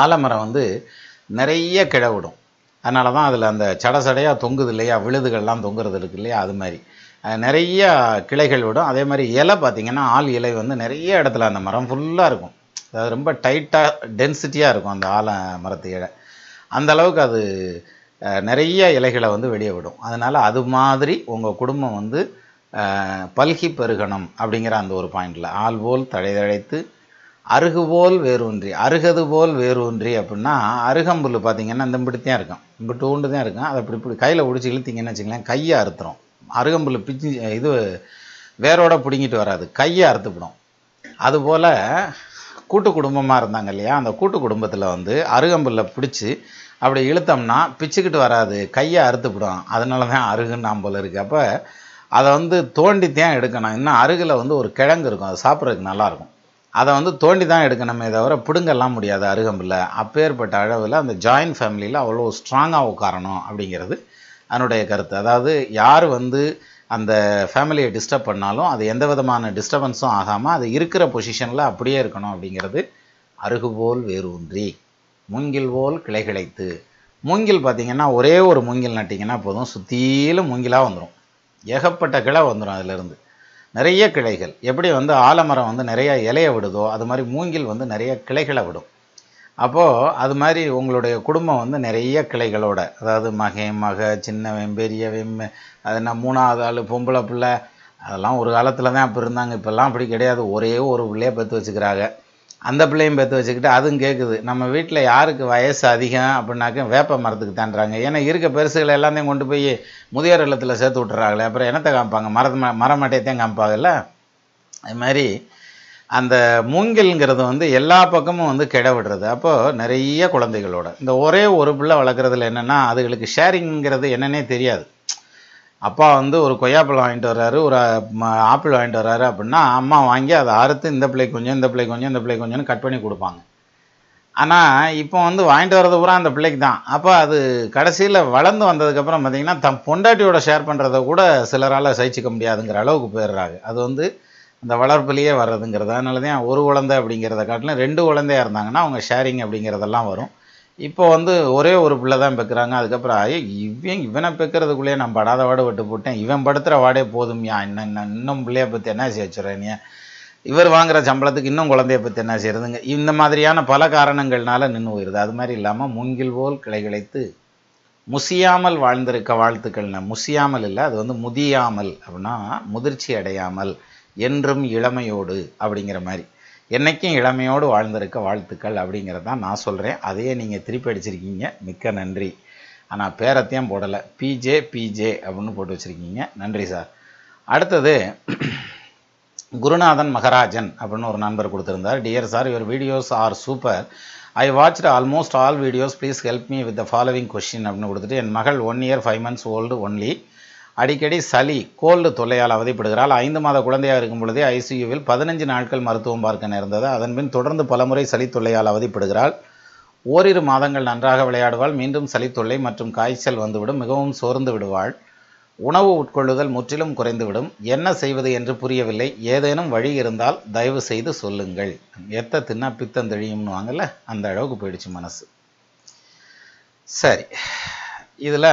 ஆலமரம் வந்து நிறைய கிழவிடும். அதனால தான் அதில் அந்த சடசடையாக தொங்குது இல்லையா, விழுதுகள்லாம் தொங்குறது இருக்கு இல்லையா, அது மாதிரி நிறைய கிளைகள் விடும். அதே மாதிரி இலை பார்த்திங்கன்னா ஆள் இலை வந்து நிறைய இடத்துல அந்த மரம் ஃபுல்லாக இருக்கும். அது ரொம்ப டைட்டாக டென்சிட்டியாக இருக்கும் அந்த ஆல மரத்து இலை. அந்த அளவுக்கு அது நிறைய இலைகளை வந்து வெளியே விடும். அதனால் அது மாதிரி உங்கள் குடும்பம் வந்து பல்கி பெருகணும் அப்படிங்கிற அந்த ஒரு பாயிண்டில் ஆள்வோல் தழைதழைத்து, அருகுபோல் வேரூன்றி. அருகது போல் வேரூன்றி அப்படின்னா அருகம்புல் பார்த்தீங்கன்னா இந்த இப்படித்தான் இருக்கும், இப்படி ஊண்டு தான் இருக்கும். அதை இப்படி இப்படி கையில் பிடிச்சி இழுத்திங்கன்னு வச்சுக்கலாம், கையை அறுத்துறோம். அருகம்புல் பிச்சு இது வேரோட பிடிங்கிட்டு வராது, கையை அறுத்துப்படும். அதுபோல் கூட்டு குடும்பமாக இருந்தாங்க இல்லையா, அந்த கூட்டு குடும்பத்தில் வந்து அருகம்புல்லை பிடிச்சி அப்படி இழுத்தோம்னா பிச்சுக்கிட்டு வராது, கையை அறுத்துப்படும். அதனால தான் அருகுன்னு நாம் போல் இருக்குது. அப்போ அதை வந்து தோண்டித்தான் எடுக்கணும். இன்னும் அருகில் வந்து ஒரு கிழங்கு இருக்கும், அது சாப்பிட்றதுக்கு நல்லாயிருக்கும். அதை வந்து தோண்டி தான் எடுக்கணுமே தவிர பிடுங்கெல்லாம் முடியாது அருகம்பில்லை. அப்பேற்பட்ட அளவில் அந்த ஜாயின்ட் ஃபேமிலியில் அவ்வளோ ஸ்ட்ராங்காக உட்காரணும் அப்படிங்கிறது அதனுடைய கருத்து. அதாவது யார் வந்து அந்த ஃபேமிலியை டிஸ்டர்ப் பண்ணாலும் அது எந்த விதமான டிஸ்டர்பன்ஸும் ஆகாமல் அது இருக்கிற பொசிஷனில் அப்படியே இருக்கணும் அப்படிங்கிறது அருகுபோல் வேரூன்றி, மூங்கில் போல் கிளைகிழைத்து. மூங்கில் பார்த்திங்கன்னா ஒரே ஒரு மூங்கில் நட்டிங்கன்னா போதும், சுற்றிலும் மூங்கிலாக வந்துடும், ஏகப்பட்ட கிளை வந்துடும். அதிலிருந்து நிறைய கிளைகள். எப்படி வந்து ஆலமரம் வந்து நிறைய இலைய விடுதோ அது மாதிரி மூங்கில் வந்து நிறைய கிளைகளை விடும். அப்போது அது மாதிரி உங்களுடைய குடும்பம் வந்து நிறைய கிளைகளோட, அதாவது மகே மக சின்னவன் பெரியவன், அது என்ன மூணாவது ஆள் பொம்பளை பிள்ளை, அதெல்லாம் ஒரு காலத்தில் தான் அப்போ இருந்தாங்க, இப்போல்லாம் அப்படி கிடையாது. ஒரே ஒரு பிள்ளையை பெற்று வச்சுக்கிறாங்க, அந்த பிள்ளையும் பெற்று வச்சுக்கிட்டு அதுவும் கேட்குது. நம்ம வீட்டில் யாருக்கு வயசு அதிகம் அப்படின்னாக்க வேப்ப மரத்துக்கு தாண்டுறாங்க. ஏன்னா இருக்க பெருசுகளை எல்லாத்தையும் கொண்டு போய் முதியோர் இல்லத்தில் சேர்த்து விட்டுறாங்களே, அப்புறம் என்னத்தை காமிப்பாங்க, மரத்து மரமட்டையத்தையும் காமிப்பாங்கல்ல. அது மாதிரி அந்த மூங்கில்ங்கிறது வந்து எல்லா பக்கமும் வந்து கெட விடுறது. அப்போது நிறைய குழந்தைகளோட இந்த ஒரே ஒரு பிள்ளை வளர்க்குறதுல என்னென்னா அதுகளுக்கு ஷேரிங்கிறது என்னன்னே தெரியாது. அப்பா வந்து ஒரு கொய்யாப்பழம் வாங்கிட்டு வர்றாரு, ஒரு ஆப்பிள் வாங்கிட்டு வர்றாரு அப்படின்னா அம்மா வாங்கி அதை அறுத்து இந்த பிள்ளைக்கு கொஞ்சம் இந்த பிள்ளைக்கு கொஞ்சம் இந்த பிள்ளைக்கு கொஞ்சம்னு கட் பண்ணி கொடுப்பாங்க. ஆனால் இப்போ வந்து வாங்கிட்டு வர்றது பூரா அந்த பிள்ளைக்கு தான். அப்போ அது கடைசியில் வளர்ந்து வந்ததுக்கப்புறம் பார்த்திங்கன்னா தம் பொண்டாட்டியோட ஷேர் பண்ணுறத கூட சிலரால் சகிச்சிக்க முடியாதுங்கிற அளவுக்கு போயிடுறாங்க. அது வந்து அந்த வளர்ப்புலேயே வர்றதுங்கிறது. அதனால தான் ஒரு குழந்தை அப்படிங்கிறத காட்டிலும் ரெண்டு குழந்தையாக இருந்தாங்கன்னா அவங்க ஷேரிங் அப்படிங்கிறதெல்லாம் வரும். இப்போ வந்து ஒரே ஒரு பிள்ளை தான் பெக்கிறாங்க. அதுக்கப்புறம் ஐயோ இவன் இவனை பெக்கிறதுக்குள்ளேயே நான் படாத வாடை விட்டு போட்டேன், இவன் படுத்துகிற வாடே போதும்யா, இன்னும் இன்னும் பிள்ளைய பற்றி என்ன செய்ய வச்சுறேன், இவர் வாங்குற சம்பளத்துக்கு இன்னும் குழந்தைய பத்தி என்ன செய்யறதுங்க. இந்த மாதிரியான பல காரணங்கள்னால நின்னு போயிருது. அது மாதிரி இல்லாம முன்கில் போல் கிளைகிளைத்து முசியாமல் வாழ்ந்திருக்க வாழ்த்துக்கள்னா, முசியாமல் இல்லை, அது வந்து முதியாமல் அப்படின்னா முதிர்ச்சி அடையாமல், என்றும் இளமையோடு அப்படிங்கிற மாதிரி என்னைக்கும் இளமையோடு வாழ்ந்திருக்க வாழ்த்துக்கள் அப்படிங்கிறதான் நான் சொல்கிறேன். அதையே நீங்கள் திருப்பி அடிச்சிருக்கீங்க, மிக்க நன்றி. ஆனால் பேரத்தையும் போடலை, பிஜே பிஜே அப்படின்னு போட்டு வச்சுருக்கீங்க, நன்றி சார். அடுத்தது குருநாதன் மகராஜன் அப்படின்னு ஒரு நண்பர் கொடுத்துருந்தார். Dear sir, your videos are super, I watched almost all videos, please help me with the following question அப்படின்னு கொடுத்துட்டு, என் மகள் one year five months old only, அடிக்கடி சளி கோல்டு தொல்லையால் அவதிப்படுகிறாள். ஐந்து மாத குழந்தையாக இருக்கும் பொழுதே ஐசியூவில் பதினஞ்சு நாட்கள் மருத்துவம் பார்க்க நேர்ந்தது. அதன்பின் தொடர்ந்து பலமுறை சளி தொல்லையால் அவதிப்படுகிறாள். ஓரிரு மாதங்கள் நன்றாக விளையாடுவாள், மீண்டும் சளி தொல்லை மற்றும் காய்ச்சல் வந்துவிடும், மிகவும் சோர்ந்து விடுவாள், உணவு உட்கொள்ளுதல் முற்றிலும் குறைந்துவிடும். என்ன செய்வது என்று புரியவில்லை, ஏதேனும் வழி இருந்தால் தயவு செய்து சொல்லுங்கள். எத்த தின்னா பித்தம் தெளியும்னு வாங்கல, அந்த அளவுக்கு போயிடுச்சு மனசு. சரி, இதில்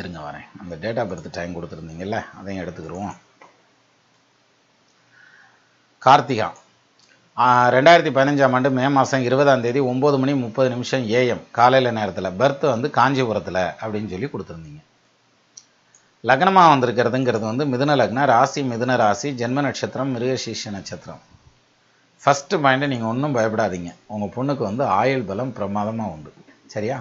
இருங்க வரேன், அந்த டேட் ஆஃப் பர்த் டைம் கொடுத்துருந்தீங்கல்ல அதையும் எடுத்துக்கிடுவோம். கார்த்திகா, ரெண்டாயிரத்தி பதினஞ்சாம் ஆண்டு மே மாதம் இருபதாம் தேதி ஒம்பது மணி முப்பது நிமிஷம் ஏஎம் காலையில் நேரத்தில் பர்த் வந்து காஞ்சிபுரத்தில் அப்படின்னு சொல்லி கொடுத்துருந்தீங்க. லக்னமாக வந்திருக்கிறதுங்கிறது வந்து மிதுன லக்னம், ராசி மிதுன ராசி, ஜென்ம நட்சத்திரம் மிருகசீஷ நட்சத்திரம். ஃபஸ்ட்டு பாயிண்ட்டை நீங்கள் ஒன்றும் பயப்படாதீங்க, உங்கள் பொண்ணுக்கு வந்து ஆயுள் பலம் பிரமாதமாக உண்டு. சரியா,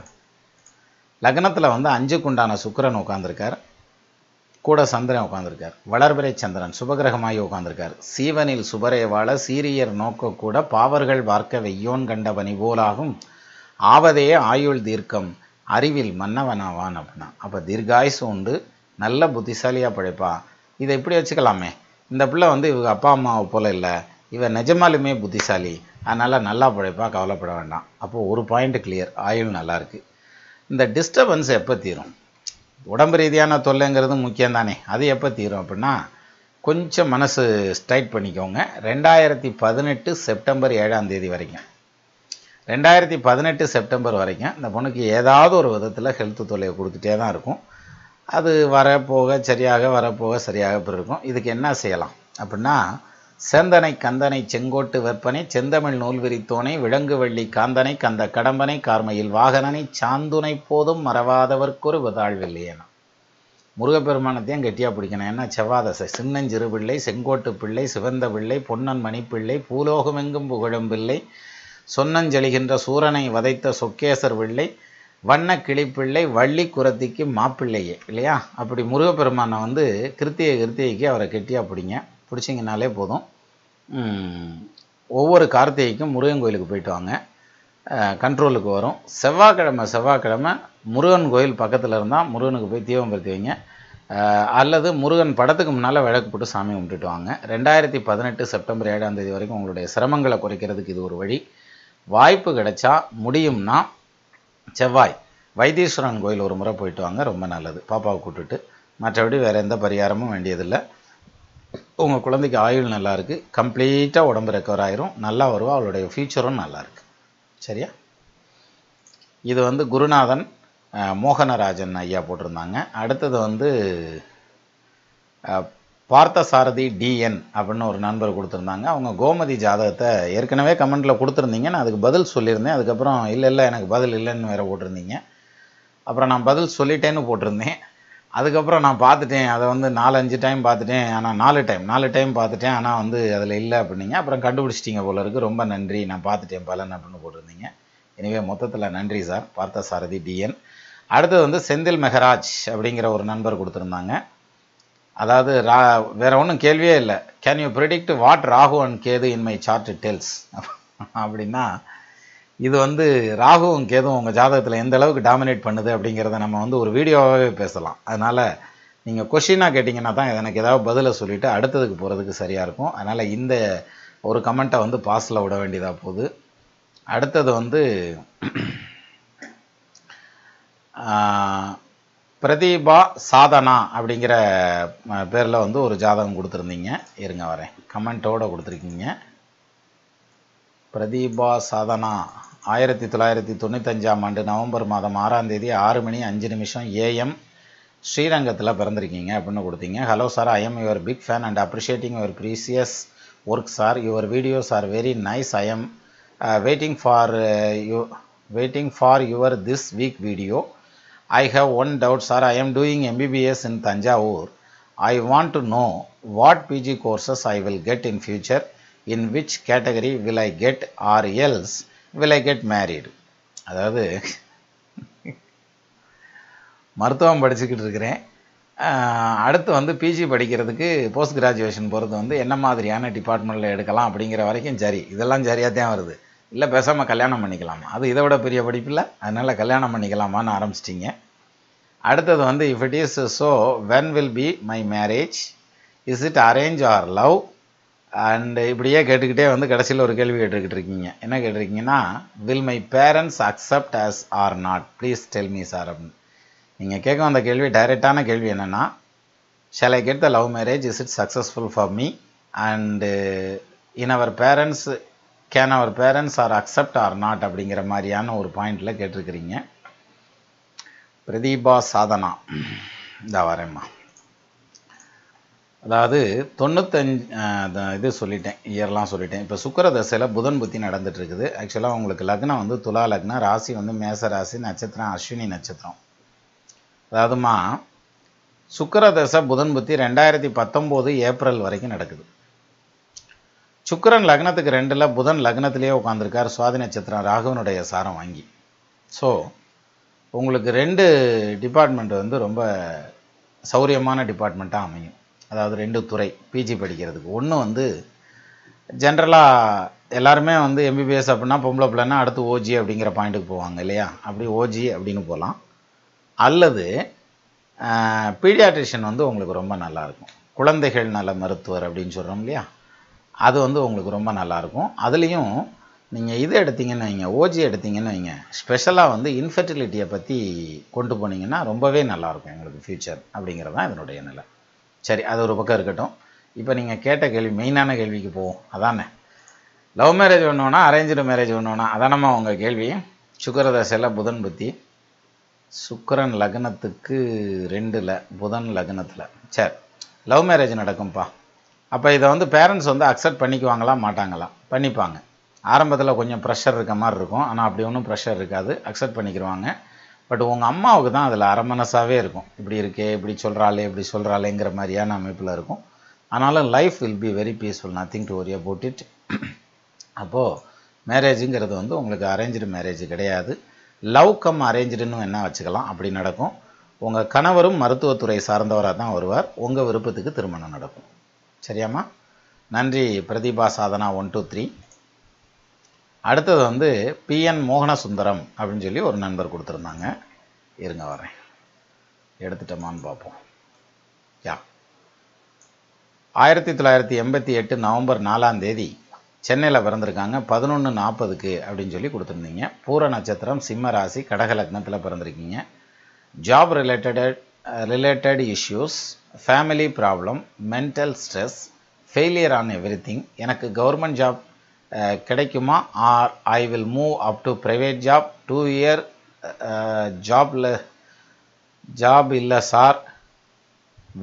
லக்னத்தில் வந்து அஞ்சுக்குண்டான சுக்கிரன் உட்காந்துருக்கார், கூட சந்திரன் உட்காந்துருக்கார், வளர்பிறை சந்திரன் சுபகிரகமாகி உட்காந்துருக்கார். சீவனில் சுபரேவாள சீரியர் நோக்க கூட பாவர்கள் பார்க்க வெய்யோன் கண்டபனி போலாகும், ஆவதே ஆயுள் தீர்க்கம் அறிவில் மன்னவனாவான் அப்படின்னா. அப்போ தீர்காயுசு உண்டு, நல்ல புத்திசாலியாக பழைப்பா. இதை இப்படி வச்சுக்கலாமே, இந்த பிள்ளை வந்து இவங்க அப்பா அம்மாவை போல் இல்லை, இவன் நிஜமாலுமே புத்திசாலி, அதனால் நல்லா பழைப்பா, கவலைப்பட வேண்டாம். அப்போது ஒரு பாயிண்ட் கிளியர், ஆயுள் நல்லாயிருக்கு. இந்த டிஸ்டர்பன்ஸ் எப்போ தீரும்? உடம்பு ரீதியான தொல்லைங்கிறது முக்கியம் தானே, அது எப்போ தீரும் அப்படின்னா கொஞ்சம் மனசு ஸ்ட்ரைட் பண்ணிக்கோங்க. ரெண்டாயிரத்தி பதினெட்டு செப்டம்பர் ஏழாம் தேதி வரைக்கும், ரெண்டாயிரத்தி பதினெட்டு செப்டம்பர் வரைக்கும் இந்த பொண்ணுக்கு ஏதாவது ஒரு விதத்தில் ஹெல்த் தொல்லையை கொடுத்துட்டே தான் இருக்கும். அது வரப்போக சரியாக வரப்போக சரியாக பிறக்கும். இதுக்கு என்ன செய்யலாம் அப்படின்னா, சேந்தனை கந்தனை செங்கோட்டு வெப்பனை செந்தமிழ் நூல் விரித்தோனை விலங்கு வள்ளி காந்தனை கந்த கடம்பனை கார்மையில் வாகனனை சாந்துனை போதும் மறவாதவர்க்கொரு விதாழ்வில்லையேனா முருகப்பெருமானத்தையும் கெட்டியாக பிடிக்கணும். ஏன்னா செவ்வாதசை, சின்னஞ்சிறு பிள்ளை செங்கோட்டு பிள்ளை சிவந்த பிள்ளை பொன்னன் மணிப்பிள்ளை பூலோகமெங்கும் புகழும் பிள்ளை சொன்னஞ்செழிகின்ற சூரனை வதைத்த சொக்கேசர் பிள்ளை வண்ண கிளிப்பிள்ளை வள்ளி குரத்திக்கு மாப்பிள்ளையே இல்லையா. அப்படி முருகப்பெருமானை வந்து கிருத்திகை கிருத்திகைக்கு அவரை கெட்டியாக பிடிங்க, பிடிச்சிங்கனாலே போதும். ஒவ்வொரு கார்த்திகைக்கும் முருகன் கோயிலுக்கு போயிட்டு வாங்க, கண்ட்ரோலுக்கு வரும். செவ்வாய்க்கிழமை செவ்வாய்க்கிழமை முருகன் கோயில் பக்கத்தில் இருந்தால் முருகனுக்கு போய் தீபம் பருத்தி வைங்க, அல்லது முருகன் படத்துக்கு முன்னால் விளக்கு போட்டு சாமி கும்பிட்டுட்டு வாங்க. ரெண்டாயிரத்தி பதினெட்டு செப்டம்பர் ஏழாம் தேதி வரைக்கும் உங்களுடைய சிரமங்களை குறைக்கிறதுக்கு இது ஒரு வழி. வாய்ப்பு கிடைச்சா முடியும்னா செவ்வாய் வைத்தீஸ்வரன் கோயில் ஒரு முறை போயிட்டு வாங்க, ரொம்ப நல்லது, பாப்பாவை கூட்டுட்டு. மற்றபடி வேறு எந்த பரிகாரமும் வேண்டியதில்லை. உங்கள் குழந்தைக்கு ஆயுள் நல்லாயிருக்கு, கம்ப்ளீட்டாக உடம்பு ரெக்கவர் ஆயிரும், நல்லா வருவா, அவளுடைய ஃப்யூச்சரும் நல்லாயிருக்கு. சரியா, இது வந்து குருநாதன் மோகனராஜன் ஐயா போட்டிருந்தாங்க. அடுத்தது வந்து பார்த்தசாரதி டிஎன் அப்படின்னு ஒரு நண்பர் கொடுத்துருந்தாங்க. அவங்க கோமதி ஜாதகத்தை ஏற்கனவே கமெண்ட்டில் கொடுத்துருந்தீங்க, நான் அதுக்கு பதில் சொல்லியிருந்தேன். அதுக்கப்புறம் இல்லை இல்லை எனக்கு பதில் இல்லைன்னு வேறு போட்டிருந்தீங்க, அப்புறம் நான் பதில் சொல்லிட்டேன்னு போட்டிருந்தேன். அதுக்கப்புறம் நான் பார்த்துட்டேன், அதை வந்து நாலஞ்சு டைம் பார்த்துட்டேன், ஆனால் நாலு டைம் நாலு டைம் பார்த்துட்டேன் ஆனால் வந்து அதில் இல்லை அப்படின்னீங்க. அப்புறம் கண்டுபிடிச்சிட்டிங்க போல இருக்குது, ரொம்ப நன்றி, நான் பார்த்துட்டேன் பலன் அப்படின்னு போட்டிருந்தீங்க. எனவே மொத்தத்தில் நன்றி சார், பார்த்தசாரதி டிஎன். அடுத்தது வந்து செந்தில் மெஹராஜ் அப்படிங்கிற ஒரு நண்பர் கொடுத்துருந்தாங்க. அதாவது ரா வேறு ஒன்றும் கேள்வியே இல்லை, can you predict what Rahu and Ketu in my chart tells அப்படின்னா, இது வந்து ராகுவும் கேதுவும் உங்கள் ஜாதகத்தில் எந்த அளவுக்கு டாமினேட் பண்ணுது அப்படிங்கிறத நம்ம வந்து ஒரு வீடியோவாகவே பேசலாம். அதனால் நீங்கள் கொஷினாக கேட்டிங்கன்னா தான் எனக்கு ஏதாவது பதிலை சொல்லிவிட்டு அடுத்ததுக்கு போகிறதுக்கு சரியாக இருக்கும். அதனால் இந்த ஒரு கமெண்ட்டை வந்து பாஸில் விட வேண்டியதாக போகுது. அடுத்தது வந்து பிரதீபா சாதனா அப்படிங்கிற பேரில் வந்து ஒரு ஜாதகம் கொடுத்துருந்தீங்க. இருங்க வரேன், கமெண்ட்டோடு கொடுத்துருக்கீங்க. பிரதீபா சாதனா ஆயிரத்தி தொள்ளாயிரத்தி தொண்ணூத்தஞ்சாம் ஆண்டு நவம்பர் மாதம் ஆறாம் தேதி ஆறு மணி அஞ்சு நிமிஷம் ஏஎம் ஸ்ரீரங்கத்தில் பிறந்திருக்கீங்க அப்படின்னு கொடுத்தீங்க. Hello sir, I am your big fan and appreciating your precious work sir. Your videos are very nice. I am waiting for you waiting for your this week video. I have one doubt, sir. I am doing M B B S in Tanjavur. I want to know what P G courses I will get in future, in which category will I get, or else will I get married? அதாவது மருத்துவம் படிச்சுக்கிட்டு இருக்கிறேன். அடுத்து வந்து PG படிக்கிறதுக்கு post graduation போகிறது வந்து என்ன மாதிரியான டிபார்ட்மெண்ட்டில் எடுக்கலாம் அப்படிங்கிற வரைக்கும் சரி, இதெல்லாம் சரியாக தான் வருது. இல்லை பேசாமல் கல்யாணம் பண்ணிக்கலாமா, அது இதை விட பெரிய படிப்பில்லை, அதனால் கல்யாணம் பண்ணிக்கலாமான்னு ஆரம்பிச்சிட்டிங்க. அடுத்தது வந்து if it is so when will be my marriage, is it arrange or love, and இப்படியே கேட்டுக்கிட்டே வந்து கடைசியில் ஒரு கேள்வி கேட்டுக்கிட்டு இருக்கீங்க. என்ன கேட்டிருக்கீங்கன்னா, will my parents accept as or not, please tell me sir அப்படின்னு நீங்கள் கேட்க வந்த கேள்வி டைரெக்டான கேள்வி என்னென்னா, shall I get the love marriage, is it successful for me, and in our parents can our parents are accept or not அப்படிங்கிற மாதிரியான ஒரு பாயிண்டில் கேட்டிருக்கிறீங்க. பிரதீபா சாதனா இந்த வரேம்மா, அதாவது தொண்ணூத்தஞ்சு இது சொல்லிட்டேன், இயர்லாம் சொல்லிட்டேன். இப்போ சுக்கர தசையில் புதன் புத்தி நடந்துகிட்ருக்குது. ஆக்சுவலாக உங்களுக்கு லக்னம் வந்து துலா லக்னம், ராசி வந்து மேச ராசி, நட்சத்திரம் அஸ்வினி நட்சத்திரம். அதாவதுமா சுக்கர தசை புதன் புத்தி ரெண்டாயிரத்தி பத்தொம்போது ஏப்ரல் வரைக்கும் நடக்குது. சுக்கரன் லக்னத்துக்கு ரெண்டில், புதன் லக்னத்திலேயே உட்காந்துருக்கார், சுவாதி நட்சத்திரம் ராகுவனுடைய சாரம் வாங்கி. ஸோ உங்களுக்கு ரெண்டு டிபார்ட்மெண்ட் வந்து ரொம்ப சௌரியமான டிபார்ட்மெண்ட்டாக அமையும். அதாவது ரெண்டு துறை பிஜி படிக்கிறதுக்கு. ஒன்று வந்து ஜென்ரலாக எல்லாருமே வந்து எம்பிபிஎஸ் அப்படின்னா பொம்பளை பிள்ளைன்னா அடுத்து ஓஜி அப்படிங்கிற பாயிண்ட்டுக்கு போவாங்க இல்லையா, அப்படி ஓஜி அப்படின்னு போகலாம். அல்லது பீடியாட்ரிஷியன் வந்து உங்களுக்கு ரொம்ப நல்லாயிருக்கும். குழந்தைகள் நல மருத்துவர் அப்படின்னு சொல்கிறோம் இல்லையா, அது வந்து உங்களுக்கு ரொம்ப நல்லாயிருக்கும். அதுலேயும் நீங்கள் இது எடுத்திங்கன்னு வைங்க, ஓஜி எடுத்திங்கன்னு வைங்க, ஸ்பெஷலாக வந்து இன்ஃபெர்டிலிட்டியை பற்றி கொண்டு போனீங்கன்னா ரொம்பவே நல்லாயிருக்கும் உங்களுக்கு ஃப்யூச்சர் அப்படிங்கிறது தான் இதனுடைய நிலை. சரி, அது ஒரு பக்கம் இருக்கட்டும். இப்போ நீங்கள் கேட்ட கேள்வி மெயினான கேள்விக்கு போவோம். அதானே லவ் மேரேஜ் ஒன்றுனா அரேஞ்சு மேரேஜ் ஒன்றுனா அதானம்மா உங்கள் கேள்வி. சுக்கரதசையில் புதன் புத்தி, சுக்கரன் லக்னத்துக்கு ரெண்டில், புதன் லக்னத்தில். சரி, லவ் மேரேஜ் நடக்கும்ப்பா. அப்போ இதை வந்து பேரண்ட்ஸ் வந்து அக்செப்ட் பண்ணிக்குவாங்களா மாட்டாங்களா? பண்ணிப்பாங்க. ஆரம்பத்தில் கொஞ்சம் ப்ரெஷர் இருக்க மாதிரி இருக்கும், ஆனால் அப்படி ஒன்றும் ப்ரெஷர் இருக்காது, அக்செப்ட் பண்ணிக்கிடுவாங்க. பட் உங்கள் அம்மாவுக்கு தான் அதில் அரமனசாகவே இருக்கும், இப்படி இருக்கே, இப்படி சொல்கிறாளே, இப்படி சொல்கிறாளேங்கிற மாதிரியான அமைப்பில் இருக்கும். ஆனாலும் life will be very peaceful, nothing to worry about it. அப்போது மேரேஜுங்கிறது வந்து உங்களுக்கு அரேஞ்சு மேரேஜ் கிடையாது, லவ் கம் அரேஞ்சுன்னு என்ன வச்சுக்கலாம், அப்படி நடக்கும். உங்கள் கணவரும் மருத்துவத்துறை சார்ந்தவராக தான் வருவார், உங்கள் விருப்பத்துக்கு திருமணம் நடக்கும். சரியாம்மா, நன்றி Prathiba Sadhana one two three. அடுத்தது வந்து பிஎன் மோகனசுந்தரம் அப்படின்னு சொல்லி ஒரு நண்பர் கொடுத்துருந்தாங்க. இருங்க வரேன், எடுத்துட்டோமான்னு பார்ப்போம். யா, ஆயிரத்தி தொள்ளாயிரத்தி எண்பத்தி எட்டு நவம்பர் நாலாம் தேதி சென்னையில் பிறந்திருக்காங்க, பதினொன்று நாற்பதுக்கு அப்படின்னு சொல்லி கொடுத்துருந்தீங்க. பூர நட்சத்திரம், சிம்ம ராசி, கடக லக்னத்தில் பிறந்திருக்கீங்க. Job related related issues, family problem, mental stress, failure on everything. எனக்கு கவர்மெண்ட் ஜாப் கிடைக்குமா, or I will move up to private job, two year ஜாப்ல ஜாப் இல்லை சார்,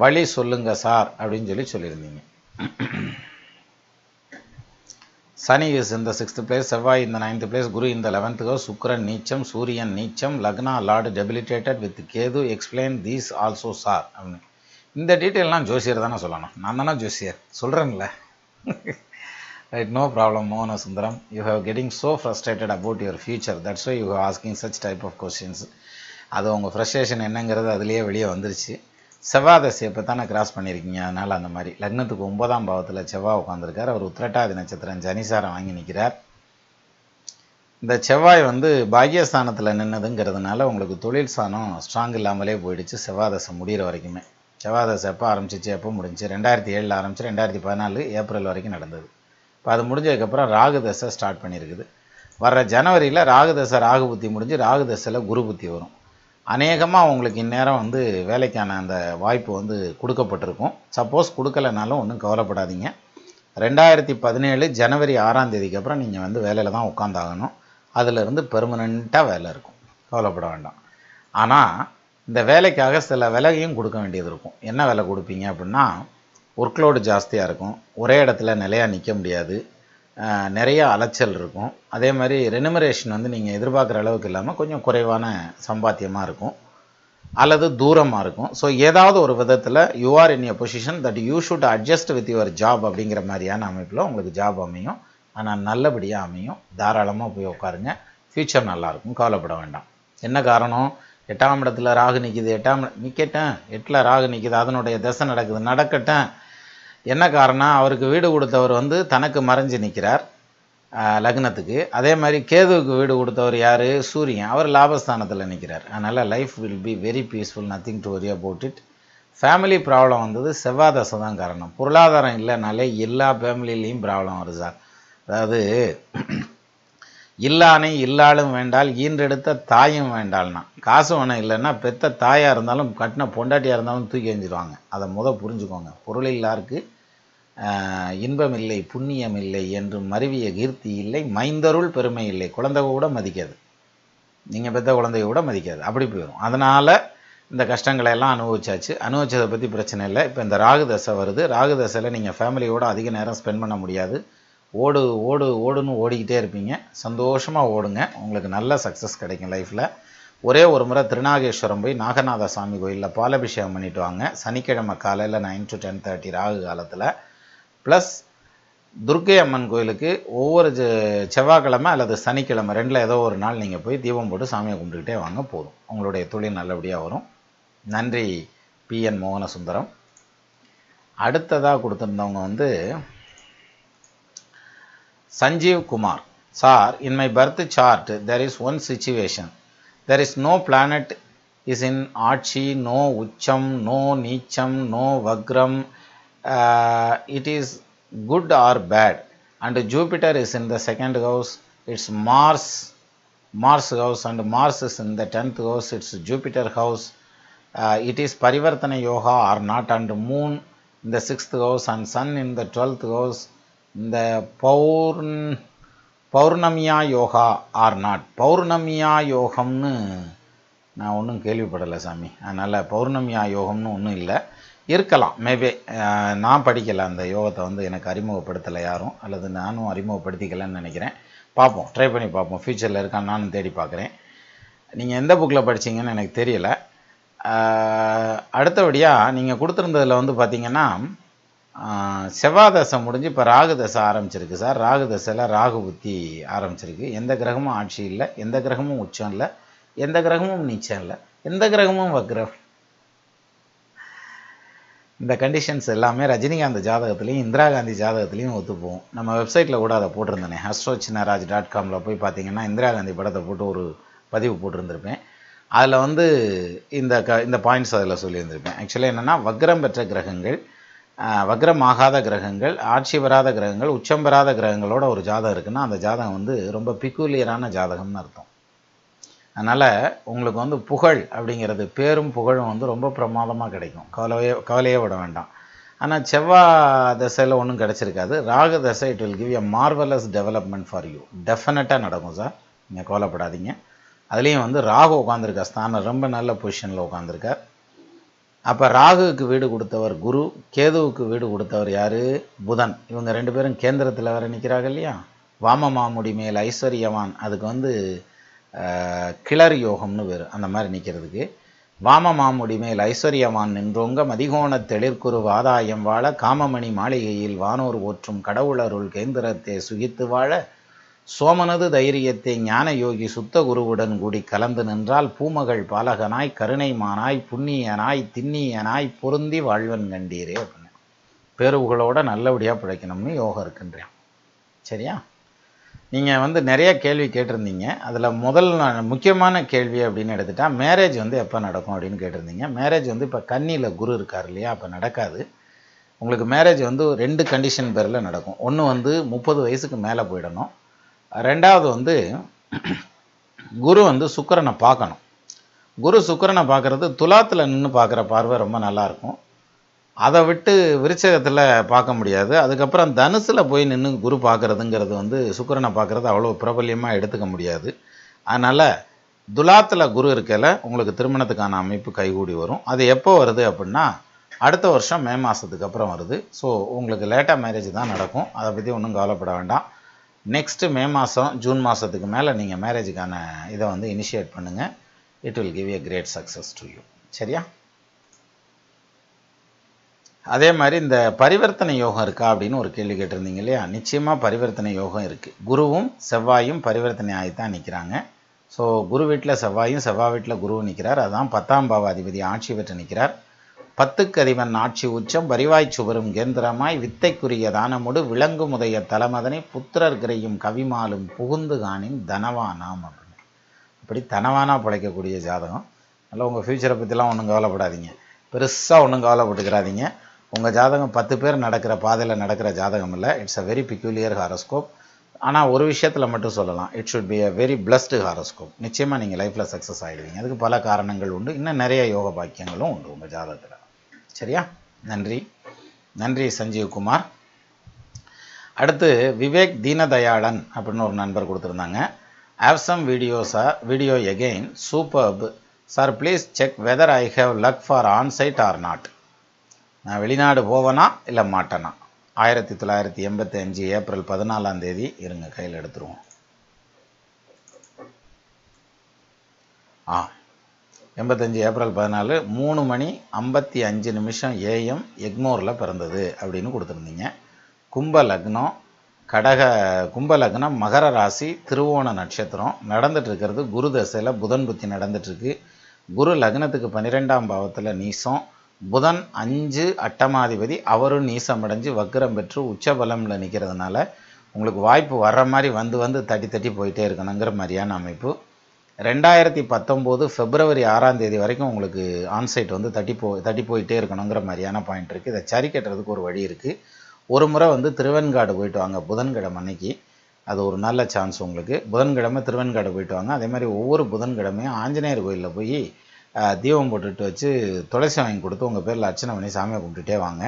வழி சொல்லுங்க சார் அப்படின்னு சொல்லி சொல்லியிருந்தீங்க. சனி இஸ் இந்த சிக்ஸ்த் பிளேஸ், செவ்வாய் இந்த நைன்த் பிளேஸ், குரு இந்த லெவன்த் ஹவுஸ், சுக்கரன் நீச்சம், சூரியன் நீச்சம், லக்னா lord debilitated with Ketu, explain these also sir அப்படின்னு. இந்த டீட்டெயிலெலாம் ஜோசியர் தானே சொல்லணும், நான் தானே ஜோசியர் சொல்கிறேன்ல. ரைட், நோ ப்ராப்ளம் மோகன Sundaram. You have getting so frustrated about your future, that's why you have asking such type of questions. அது உங்கள் ஃப்ரஸ்ட்ரேஷன் என்னங்கிறது அதுலேயே வெளியே வந்துருச்சு. செவ்வாதசையை இப்போ தானே கிராஸ் பண்ணியிருக்கீங்க, அதனால் அந்த மாதிரி. லக்னத்துக்கு ஒன்பதாம் பாவத்தில் செவ்வாய் உட்காந்துருக்கார், அவர் உத்திரட்டாதி நட்சத்திரம் ஜனிசாரம் வாங்கி நிற்கிறார். இந்த செவ்வாய் வந்து பாக்யஸ்தானத்தில் நின்னதுங்கிறதுனால உங்களுக்கு தொழில் சாணம் ஸ்ட்ராங் இல்லாமலே போயிடுச்சு. செவ்வாதசை முடிகிற வரைக்குமே, செவ்வாதசை எப்போ ஆரம்பிச்சிச்சு எப்போ முடிஞ்சு, ரெண்டாயிரத்தி ஏழில் ஆரம்பிச்சு ரெண்டாயிரத்தி பதினாலு ஏப்ரல் வரைக்கும் நடந்தது. இப்போ அது முடிஞ்சதுக்கப்புறம் ராகுதசை ஸ்டார்ட் பண்ணியிருக்குது. வர்ற ஜனவரியில் ராகுதசை ராகு புத்தி முடிஞ்சு ராகுதசையில் குரு புத்தி வரும். அநேகமாக உங்களுக்கு இந்நேரம் வந்து வேலைக்கான அந்த வாய்ப்பு வந்து கொடுக்கப்பட்டிருக்கும். சப்போஸ் கொடுக்கலைனாலும் ஒன்றும் கவலைப்படாதீங்க. ரெண்டாயிரத்தி பதினேழு ஜனவரி ஆறாம் தேதிக்கு அப்புறம் நீங்கள் வந்து வேலையில் தான் உட்காந்தாகணும், அதிலிருந்து பெர்மனண்ட்டாக வேலை இருக்கும், கவலைப்பட வேண்டாம். ஆனால் இந்த வேலைக்காக சில விலையும் கொடுக்க வேண்டியது இருக்கும். என்ன விலை கொடுப்பீங்க அப்படின்னா, ஒர்க்லோடு ஜாஸ்தியாக இருக்கும், ஒரே இடத்துல நிலையாக நிற்க முடியாது, நிறையா அலைச்சல் இருக்கும். அதே மாதிரி ரெனுமரேஷன் வந்து நீங்கள் எதிர்பார்க்குற அளவுக்கு இல்லாமல் கொஞ்சம் குறைவான சம்பாத்தியமாக இருக்கும் அல்லது தூரமாக இருக்கும். ஸோ ஏதாவது ஒரு விதத்தில் you are in a position that you should adjust with your job அப்படிங்கிற மாதிரியான அமைப்பில் உங்களுக்கு ஜாப் அமையும். ஆனால் நல்லபடியாக அமையும், தாராளமாக போய் உட்காருங்க, ஃப்யூச்சர் நல்லாயிருக்கும், கவலைப்பட வேண்டாம். என்ன காரணம், எட்டாம் இடத்துல ராகு நிற்கிது, எட்டாம் நிற்கட்டேன், எட்டில் ராகு நிற்கிது, அதனுடைய தசை நடக்குது, நடக்கட்டேன். என்ன காரணம், அவருக்கு வீடு கொடுத்தவர் வந்து தனக்கு மறைஞ்சு நிற்கிறார் லக்னத்துக்கு. அதே மாதிரி கேதுவுக்கு வீடு கொடுத்தவர் யார், சூரியன், அவர் லாபஸ்தானத்தில் நிற்கிறார். அதனால் life will be very peaceful, nothing to worry about it. Family problem வந்தது செவ்வாய் தசை தான் காரணம். பொருளாதாரம் இல்லைனாலே எல்லா ஃபேமிலியிலையும் ப்ராப்ளம் வருது சார். அதாவது இல்லானே இல்லாலும் வேண்டால் ஈன்றெடுத்த தாயும் வேண்டாள்னா, காசு வேணும் இல்லைன்னா பெத்த தாயாக இருந்தாலும் கட்டின பொண்டாட்டியாக இருந்தாலும் தூக்கி எறிஞ்சிடுவாங்க. அதை முத புரிஞ்சுக்கோங்க. பொருள் இல்லாருக்கு இன்பம் இல்லை, புண்ணியம் இல்லை என்று மருவிய கீர்த்தி இல்லை, மைந்தருள் பெருமை இல்லை. குழந்தை கூட மதிக்காது, நீங்கள் பெத்த குழந்தைய கூட மதிக்காது, அப்படி போயிடும். அதனால் இந்த கஷ்டங்களை எல்லாம் அனுபவிச்சாச்சு, அனுபவிச்சதை பற்றி பிரச்சனை இல்லை. இப்போ இந்த ராகு தசை வருது, ராகு தசையில் நீங்கள் ஃபேமிலியோடு அதிக நேரம் ஸ்பெண்ட் பண்ண முடியாது. ஓடு ஓடு ஓடுன்னு ஓடிக்கிட்டே இருப்பீங்க. சந்தோஷமாக ஓடுங்க, உங்களுக்கு நல்ல சக்ஸஸ் கிடைக்கும் லைஃப்பில். ஒரே ஒரு முறை திருநாகேஸ்வரம் போய் நாகநாத சாமி கோயிலில் பாலபிஷேகம் பண்ணிவிட்டு வாங்க. சனிக்கிழமை காலையில் நைன் டு டென் தேர்ட்டி ராகு காலத்தில். ப்ளஸ் துர்க்கை அம்மன் கோயிலுக்கு ஒவ்வொரு செவ்வாய்க்கிழமை அல்லது சனிக்கிழமை ரெண்டில் ஏதோ ஒரு நாள் நீங்கள் போய் தீபம் போட்டு சாமியை கும்பிட்டுக்கிட்டே வாங்க, போதும். உங்களுடைய தொழில் நல்லபடியாக வரும். நன்றி. P N Mohanasundaram. அடுத்ததாக கொடுத்துருந்தவங்க வந்து Sanjeev Kumar. Sir, in my birth chart, there is one situation. There is no planet is in Archi, no Ucham, no Nicham, no Vagram. Uh, it is good or bad. And Jupiter is in the second house. It's Mars, Mars house, and Mars is in the tenth house. It's Jupiter house. Uh, it is Parivartana Yoga or not. And Moon in the sixth house and Sun in the twelfth house. இந்த பௌர்ண் பௌர்ணமியா yoga or not. பௌர்ணமியா யோகம்னு நான் ஒன்றும் கேள்விப்படலை சாமி, அதனால் பௌர்ணமியா யோகம்னு ஒன்றும் இல்லை. இருக்கலாம், மேபே. நான் படிக்கலை, அந்த யோகத்தை வந்து எனக்கு அறிமுகப்படுத்தலை யாரும், அல்லது நானும் அறிமுகப்படுத்திக்கலன்னு நினைக்கிறேன். பார்ப்போம், ட்ரை பண்ணி பார்ப்போம், ஃப்யூச்சரில் இருக்கான்னு நானும் தேடி பார்க்குறேன். நீங்கள் எந்த புக்கில் படிச்சிங்கன்னு எனக்கு தெரியலை. அடுத்தபடியாக நீங்கள் கொடுத்துருந்ததில் வந்து பார்த்திங்கன்னா, செவ்வாய் தசை முடிஞ்சு இப்போ ராகு தசை ஆரம்பிச்சிருக்கு சார். ராகு தசையில் ராகு புத்தி ஆரம்பிச்சிருக்கு. எந்த கிரகமும் ஆட்சி இல்லை, எந்த கிரகமும் உச்சம் இல்லை, எந்த கிரகமும் நீச்சம் இல்லை, எந்த கிரகமும் வக்ரம். இந்த கண்டிஷன்ஸ் எல்லாமே ரஜினிகாந்த் ஜாதகத்துலேயும் இந்திரா காந்தி ஜாதகத்துலேயும் ஒத்துப்போம். நம்ம வெப்சைட்டில் கூட அதை போட்டிருந்தேனே, அஸ்ட்ரோ சின்னராஜ் டாட் காமில் போய் பார்த்தீங்கன்னா இந்திரா காந்தி படத்தை போட்டு ஒரு பதிவு போட்டிருந்திருப்பேன். அதில் வந்து இந்த க இந்த பாயிண்ட்ஸ் அதில் சொல்லியிருந்திருப்பேன். ஆக்சுவலாக என்னென்னா, வக்ரம் பெற்ற கிரகங்கள், வக்ரமாகாத கிரகங்கள், ஆட்சி பெறாத கிரகங்கள், உச்சம் பெறாத கிரகங்களோட ஒரு ஜாதகம் இருக்குன்னா அந்த ஜாதகம் வந்து ரொம்ப பிக்குலியரான ஜாதகம்னு அர்த்தம். அதனால் உங்களுக்கு வந்து புகழ் அப்படிங்கிறது, பேரும் புகழும் வந்து ரொம்ப பிரமாதமாக கிடைக்கும். கவலையே கவலையே விட வேண்டாம். ஆனால் செவ்வாய் தசையில் ஒன்றும் கிடச்சிருக்காது. ராகு தசை it will give a marvellous development for you. டெஃபினட்டாக நடக்கும் சார், நீங்கள் கவலைப்படாதீங்க. அதுலேயும் வந்து ராகு உட்காந்துருக்க ஸ்தானம் ரொம்ப நல்ல பொசிஷனில் உட்காந்துருக்கார். அப்போ ராகுவுக்கு வீடு கொடுத்தவர் குரு, கேதுவுக்கு வீடு கொடுத்தவர் யார், புதன். இவங்க ரெண்டு பேரும் கேந்திரத்தில் வர நிற்கிறாங்க இல்லையா. வாமமாமுடி மேல் ஐஸ்வர்யவான், அதுக்கு வந்து கிளர் யோகம்னு பேர். அந்த மாதிரி நிற்கிறதுக்கு வாமமாமுடி மேல் ஐஸ்வர்யவான் நின்றோங்க மதிகோண தெளிர்குரு ஆதாயம் வாழ காமமணி மாளிகையில் வானோர் ஓற்றும் கடவுளருள் கேந்திரத்தை சுகித்து வாழ சோமனது தைரியத்தை ஞான யோகி சுத்த குருவுடன் கூடி கலந்து நின்றால் பூமகள் பாலகனாய் கருணைமானாய் புண்ணியனாய் திண்ணியனாய் பொருந்தி வாழ்வன் கண்டீரே அப்படின்னு பேருவுகளோட நல்லபடியாக பிழைக்கணும்னு யோகம் இருக்குன்றான். சரியா, நீங்கள் வந்து நிறைய கேள்வி கேட்டிருந்தீங்க. அதில் முதல் முக்கியமான கேள்வி அப்படின்னு எடுத்துட்டா, மேரேஜ் வந்து எப்போ நடக்கும் அப்படின்னு கேட்டிருந்தீங்க. மேரேஜ் வந்து இப்போ கன்னியில் குரு இருக்கார் இல்லையா, அப்போ நடக்காது. உங்களுக்கு மேரேஜ் வந்து ரெண்டு கண்டிஷன் பேரில் நடக்கும். ஒன்று வந்து முப்பது வயசுக்கு மேலே போயிடணும். ரெண்டாவது வந்து குரு வந்து சுக்கிரனை பார்க்கணும். குரு சுக்கிரனை பார்க்குறது துலாத்தில் நின்று பார்க்குற பார்வை ரொம்ப நல்லாயிருக்கும். அதை விட்டு விருச்சகத்தில் பார்க்க முடியாது. அதுக்கப்புறம் தனுசில் போய் நின்று குரு பார்க்குறதுங்கிறது வந்து சுக்கிரனை பார்க்குறது அவ்வளோ பிரபல்யமாக எடுத்துக்க முடியாது. அதனால் துலாத்தில் குரு இருக்கல உங்களுக்கு திருமணத்துக்கான அமைப்பு கைகூடி வரும். அது எப்போ வருது அப்படின்னா அடுத்த வருஷம் மே மாதத்துக்கு அப்புறம் வருது. ஸோ உங்களுக்கு லேட்டாக மேரேஜ் தான் நடக்கும், அதை பற்றி ஒன்றும் கவலைப்பட வேண்டாம். நெக்ஸ்ட்டு மே மாதம் ஜூன் மாதத்துக்கு மேலே நீங்கள் மேரேஜுக்கான இதை வந்து இனிஷியேட் பண்ணுங்கள். It will give a great success to you. சரியா? அதே மாதிரி இந்த பரிவர்த்தனை யோகம் இருக்கா அப்படின்னு ஒரு கேள்வி கேட்டிருந்தீங்க இல்லையா? நிச்சயமாக பரிவர்த்தனை யோகம் இருக்குது. குருவும் செவ்வாயும் பரிவர்த்தனை ஆகி தான் நிற்கிறாங்க. ஸோ குரு வீட்டில் செவ்வாயும் செவ்வாய் வீட்டில் குருவும் நிற்கிறார். அதுதான் பத்தாம் பாவ அதிபதி ஆட்சி பெற்று நிற்கிறார். பத்துக்கு அதிபன் ஆட்சி உச்சம் வரிவாய் சுவரும் கேந்திரமாய் வித்தைக்குரிய தானமுடு விலங்கு முதைய தலைமதனை புத்திரர் கிரையும் கவிமாலும் புகுந்து காணின் தனவானாம் அப்படின்னு. இப்படி தனவானாக பிழைக்கக்கூடிய ஜாதகம். அதனால் உங்கள் ஃப்யூச்சரை பற்றிலாம் ஒன்றும் கவலைப்படாதீங்க, பெருசாக ஒன்றும் கவலைப்பட்டுக்கிறாதீங்க. உங்கள் ஜாதகம் பத்து பேர் நடக்கிற பாதையில் நடக்கிற ஜாதகம் இல்லை. It's a very peculiar horoscope. ஆனால் ஒரு விஷயத்தில் மட்டும் சொல்லலாம், it should be a very blessed horoscope. நிச்சயமாக நீங்கள் லைஃப்பில் சக்ஸஸ் ஆகிடுவீங்க. அதுக்கு பல காரணங்கள் உண்டு, இன்னும் நிறைய யோக பாக்கியங்களும் உண்டு உங்கள் ஜாதகத்தில். சரியா? நன்றி நன்றி சஞ்சீவ்குமார். அடுத்து விவேக் தீனதயாளன் அப்படின்னு ஒரு நண்பர் கொடுத்துருந்தாங்க. Have some video sir, video again superb sir, please check whether I have luck for onsite or not. நான் வெளிநாடு போவேனா இல்லை மாட்டேனா? ஆயிரத்தி தொள்ளாயிரத்தி எண்பத்தி அஞ்சு ஏப்ரல் பதினாலாம் தேதி. இருங்க கையில் எடுத்துருவோம். ஆ எண்பத்தஞ்சு ஏப்ரல் பதினாலு மூணு மணி ஐம்பத்தி அஞ்சு நிமிஷம் ஏஎம் எக்மோரில் பிறந்தது அப்படின்னு கொடுத்துருந்தீங்க. கும்ப லக்னம், கடக கும்ப லக்னம், மகர ராசி, திருவோண நட்சத்திரம். நடந்துட்டு இருக்கிறது குரு தசையில் புதன் புத்தி நடந்துட்டுருக்கு. குரு லக்னத்துக்கு பன்னிரெண்டாம் பாவத்தில் நீசம். புதன் அஞ்சு அட்டமாதிபதி, அவரும் நீசம் அடைஞ்சு வக்கரம் பெற்று உச்சபலமில் நிற்கிறதுனால உங்களுக்கு வாய்ப்பு வர்ற மாதிரி வந்து வந்து தட்டி தட்டி போயிட்டே இருக்கணுங்கிற மாதிரியான அமைப்பு. ரெண்டாயிரத்தி பத்தொம்போது ஃபெப்ரவரி ஆறாம் தேதி வரைக்கும் உங்களுக்கு ஆன்சைட் வந்து தட்டி போ தட்டி போயிட்டே இருக்கணுங்கிற மாதிரியான பாயிண்ட் இருக்குது. இதை சரி கட்டுறதுக்கு ஒரு வழி இருக்குது. ஒரு முறை வந்து திருவெண்காடு போயிட்டு வாங்க புதன்கிழமை அன்னைக்கு, அது ஒரு நல்ல சான்ஸ் உங்களுக்கு. புதன்கிழமை திருவெண்காடு போயிட்டு வாங்க. அதே மாதிரி ஒவ்வொரு புதன்கிழமையும் ஆஞ்சநேயர் கோயிலில் போய் தீபம் போட்டுட்டு வச்சு துளசி வாங்கி கொடுத்து உங்கள் பேரில் அர்ச்சனை பண்ணி சாமியை கும்பிட்டுட்டே வாங்க.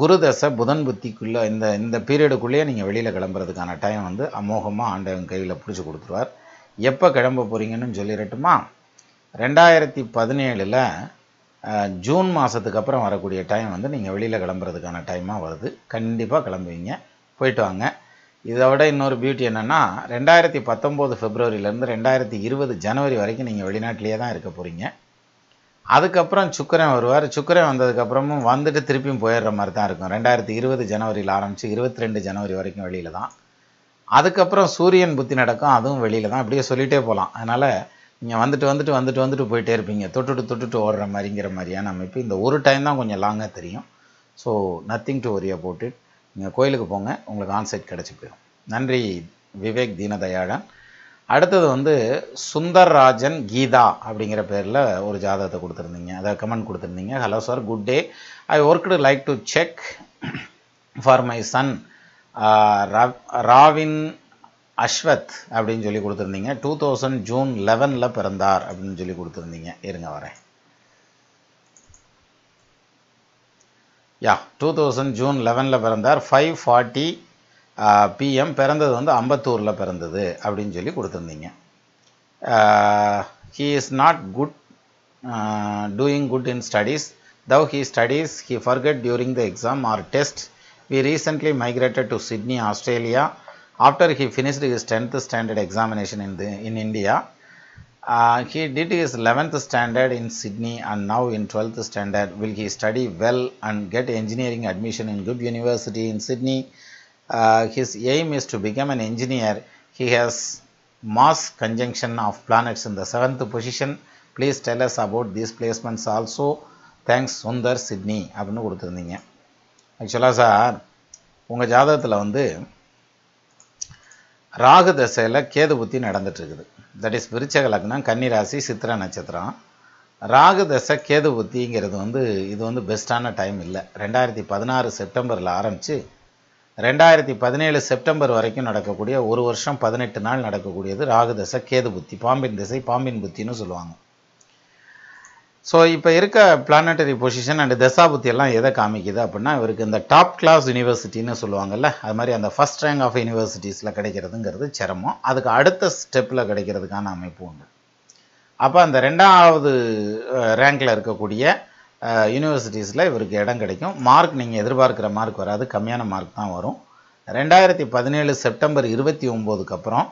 குரு தசை புதன் புத்திக்குள்ளே இந்த இந்த பீரியடுக்குள்ளேயே நீங்கள் வெளியில் கிளம்புறதுக்கான டைம் வந்து அமோகமாக ஆண்டவன் கையில் பிடிச்சி கொடுத்துருவார். எப்போ கிளம்ப போகிறீங்கன்னு சொல்லிடட்டுமா? ரெண்டாயிரத்தி பதினேழில் ஜூன் மாதத்துக்கு அப்புறம் வரக்கூடிய டைம் வந்து நீங்கள் வெளியில் கிளம்புறதுக்கான டைமாக வருது. கண்டிப்பாக கிளம்புவீங்க, போயிட்டு வாங்க. இதை விட இன்னொரு பியூட்டி என்னென்னா, ரெண்டாயிரத்தி பத்தொம்போது ஃபெப்ரவரியிலேருந்து ரெண்டாயிரத்தி இருபது ஜனவரி வரைக்கும் நீங்கள் வெளிநாட்டிலே தான் இருக்க போகிறீங்க. அதுக்கப்புறம் சுக்கரன் வருவார். சுக்கரன் வந்ததுக்கப்புறமும் வந்துட்டு திருப்பியும் போயிடுற மாதிரி தான் இருக்கும். ரெண்டாயிரத்தி இருபது ஜனவரியில் ஆரம்பித்து இருபத்தி ரெண்டு ஜனவரி வரைக்கும் வெளியில் தான். அதுக்கப்புறம் சூரியன் புத்தி நடக்கும், அதுவும் வெளியில் தான். இப்படியே சொல்லிகிட்டே போகலாம். அதனால் நீங்கள் வந்துட்டு வந்துட்டு வந்துட்டு வந்துட்டு போயிட்டே இருப்பீங்க, தொட்டுட்டு தொட்டுட்டு ஓடுற மாதிரிங்கிற மாதிரியான அமைப்பு. இந்த ஒரு டைம் தான் கொஞ்சம் லாங்காக தெரியும். So nothing to worry about it. நீங்கள் கோயிலுக்கு போங்க, உங்களுக்கு ஆன்சைட் கிடச்சி போயிடும். நன்றி விவேக் தீனதயாளன். அடுத்தது வந்து சுந்தர்ராஜன் கீதா அப்படிங்கிற பேரில் ஒரு ஜாதகத்தை கொடுத்துருந்தீங்க, அதை கமெண்ட் கொடுத்துருந்தீங்க. Hello sir, good day, I worked like to check for my son Ravin Ashwath அப்படின்னு சொல்லி கொடுத்துருந்தீங்க. டூ தௌசண்ட் ஜூன் லெவனில் பிறந்தார் அப்படின்னு சொல்லி கொடுத்துருந்தீங்க. இருங்க வரேன். யா டூ தௌசண்ட் ஜூன் லெவனில் பிறந்தார். ஃபைவ் ஃபார்ட்டி பிஎம் பிறந்தது வந்து அம்பத்தூரில் பிறந்தது அப்படின்னு சொல்லி கொடுத்துருந்தீங்க. He is not good doing good in studies though he studies he forget during the exam or test. We recently migrated to Sydney, Australia after he finished his tenth standard examination in, the, in India. Uh, he did his eleventh standard in Sydney and now in twelfth standard. Will he study well and get engineering admission in good university in Sydney? Uh, his aim is to become an engineer. He has Mars conjunction of planets in the seventh position. Please tell us about these placements also. Thanks, Sundar, Sydney. அப்படின்னு கொடுத்துருந்தீங்க. ஆக்சுவலாக sir உங்கள் ஜாதகத்தில் வந்து ராகு தசையில் கேது புத்தி நடந்துட்டுருக்குது. That is விருச்சக லக்னம், கன்னிராசி, சித்திர நட்சத்திரம். ராகு தசை கேது புத்திங்கிறது வந்து இது வந்து பெஸ்ட்டான டைம் இல்லை. ரெண்டாயிரத்தி பதினாறு செப்டம்பரில் ஆரம்பித்து ரெண்டாயிரத்தி பதினேழு செப்டம்பர் வரைக்கும் நடக்கக்கூடிய ஒரு வருஷம் பதினெட்டு நாள் நடக்கக்கூடியது ராகு தசை கேது புத்தி. பாம்பின் திசை பாம்பின் புத்தின்னு சொல்லுவாங்க. ஸோ இப்போ இருக்க பிளானட்டரி பொசிஷன் அண்டு தசாபுத்தியெல்லாம் எதை காமிக்குது அப்படின்னா, இவருக்கு இந்த டாப் கிளாஸ் யூனிவர்சிட்டின்னு சொல்லுவாங்கள்ல, அது மாதிரி அந்த ஃபஸ்ட் ரேங்க் ஆஃப் யூனிவர்சிட்டிஸில் கிடைக்கிறதுங்கிறது சிரமம். அதுக்கு அடுத்த ஸ்டெப்பில் கிடைக்கிறதுக்கான அமைப்பு உண்டு. அப்போ அந்த ரெண்டாவது ரேங்க்ல இருக்கக்கூடிய யூனிவர்சிட்டிஸில் இவருக்கு இடம் கிடைக்கும். மார்க் நீங்கள் எதிர்பார்க்குற மார்க் வராது, கம்மியான மார்க் தான் வரும். ரெண்டாயிரத்தி பதினேழு செப்டம்பர் இருபத்தி ஒம்போதுக்கு அப்புறம்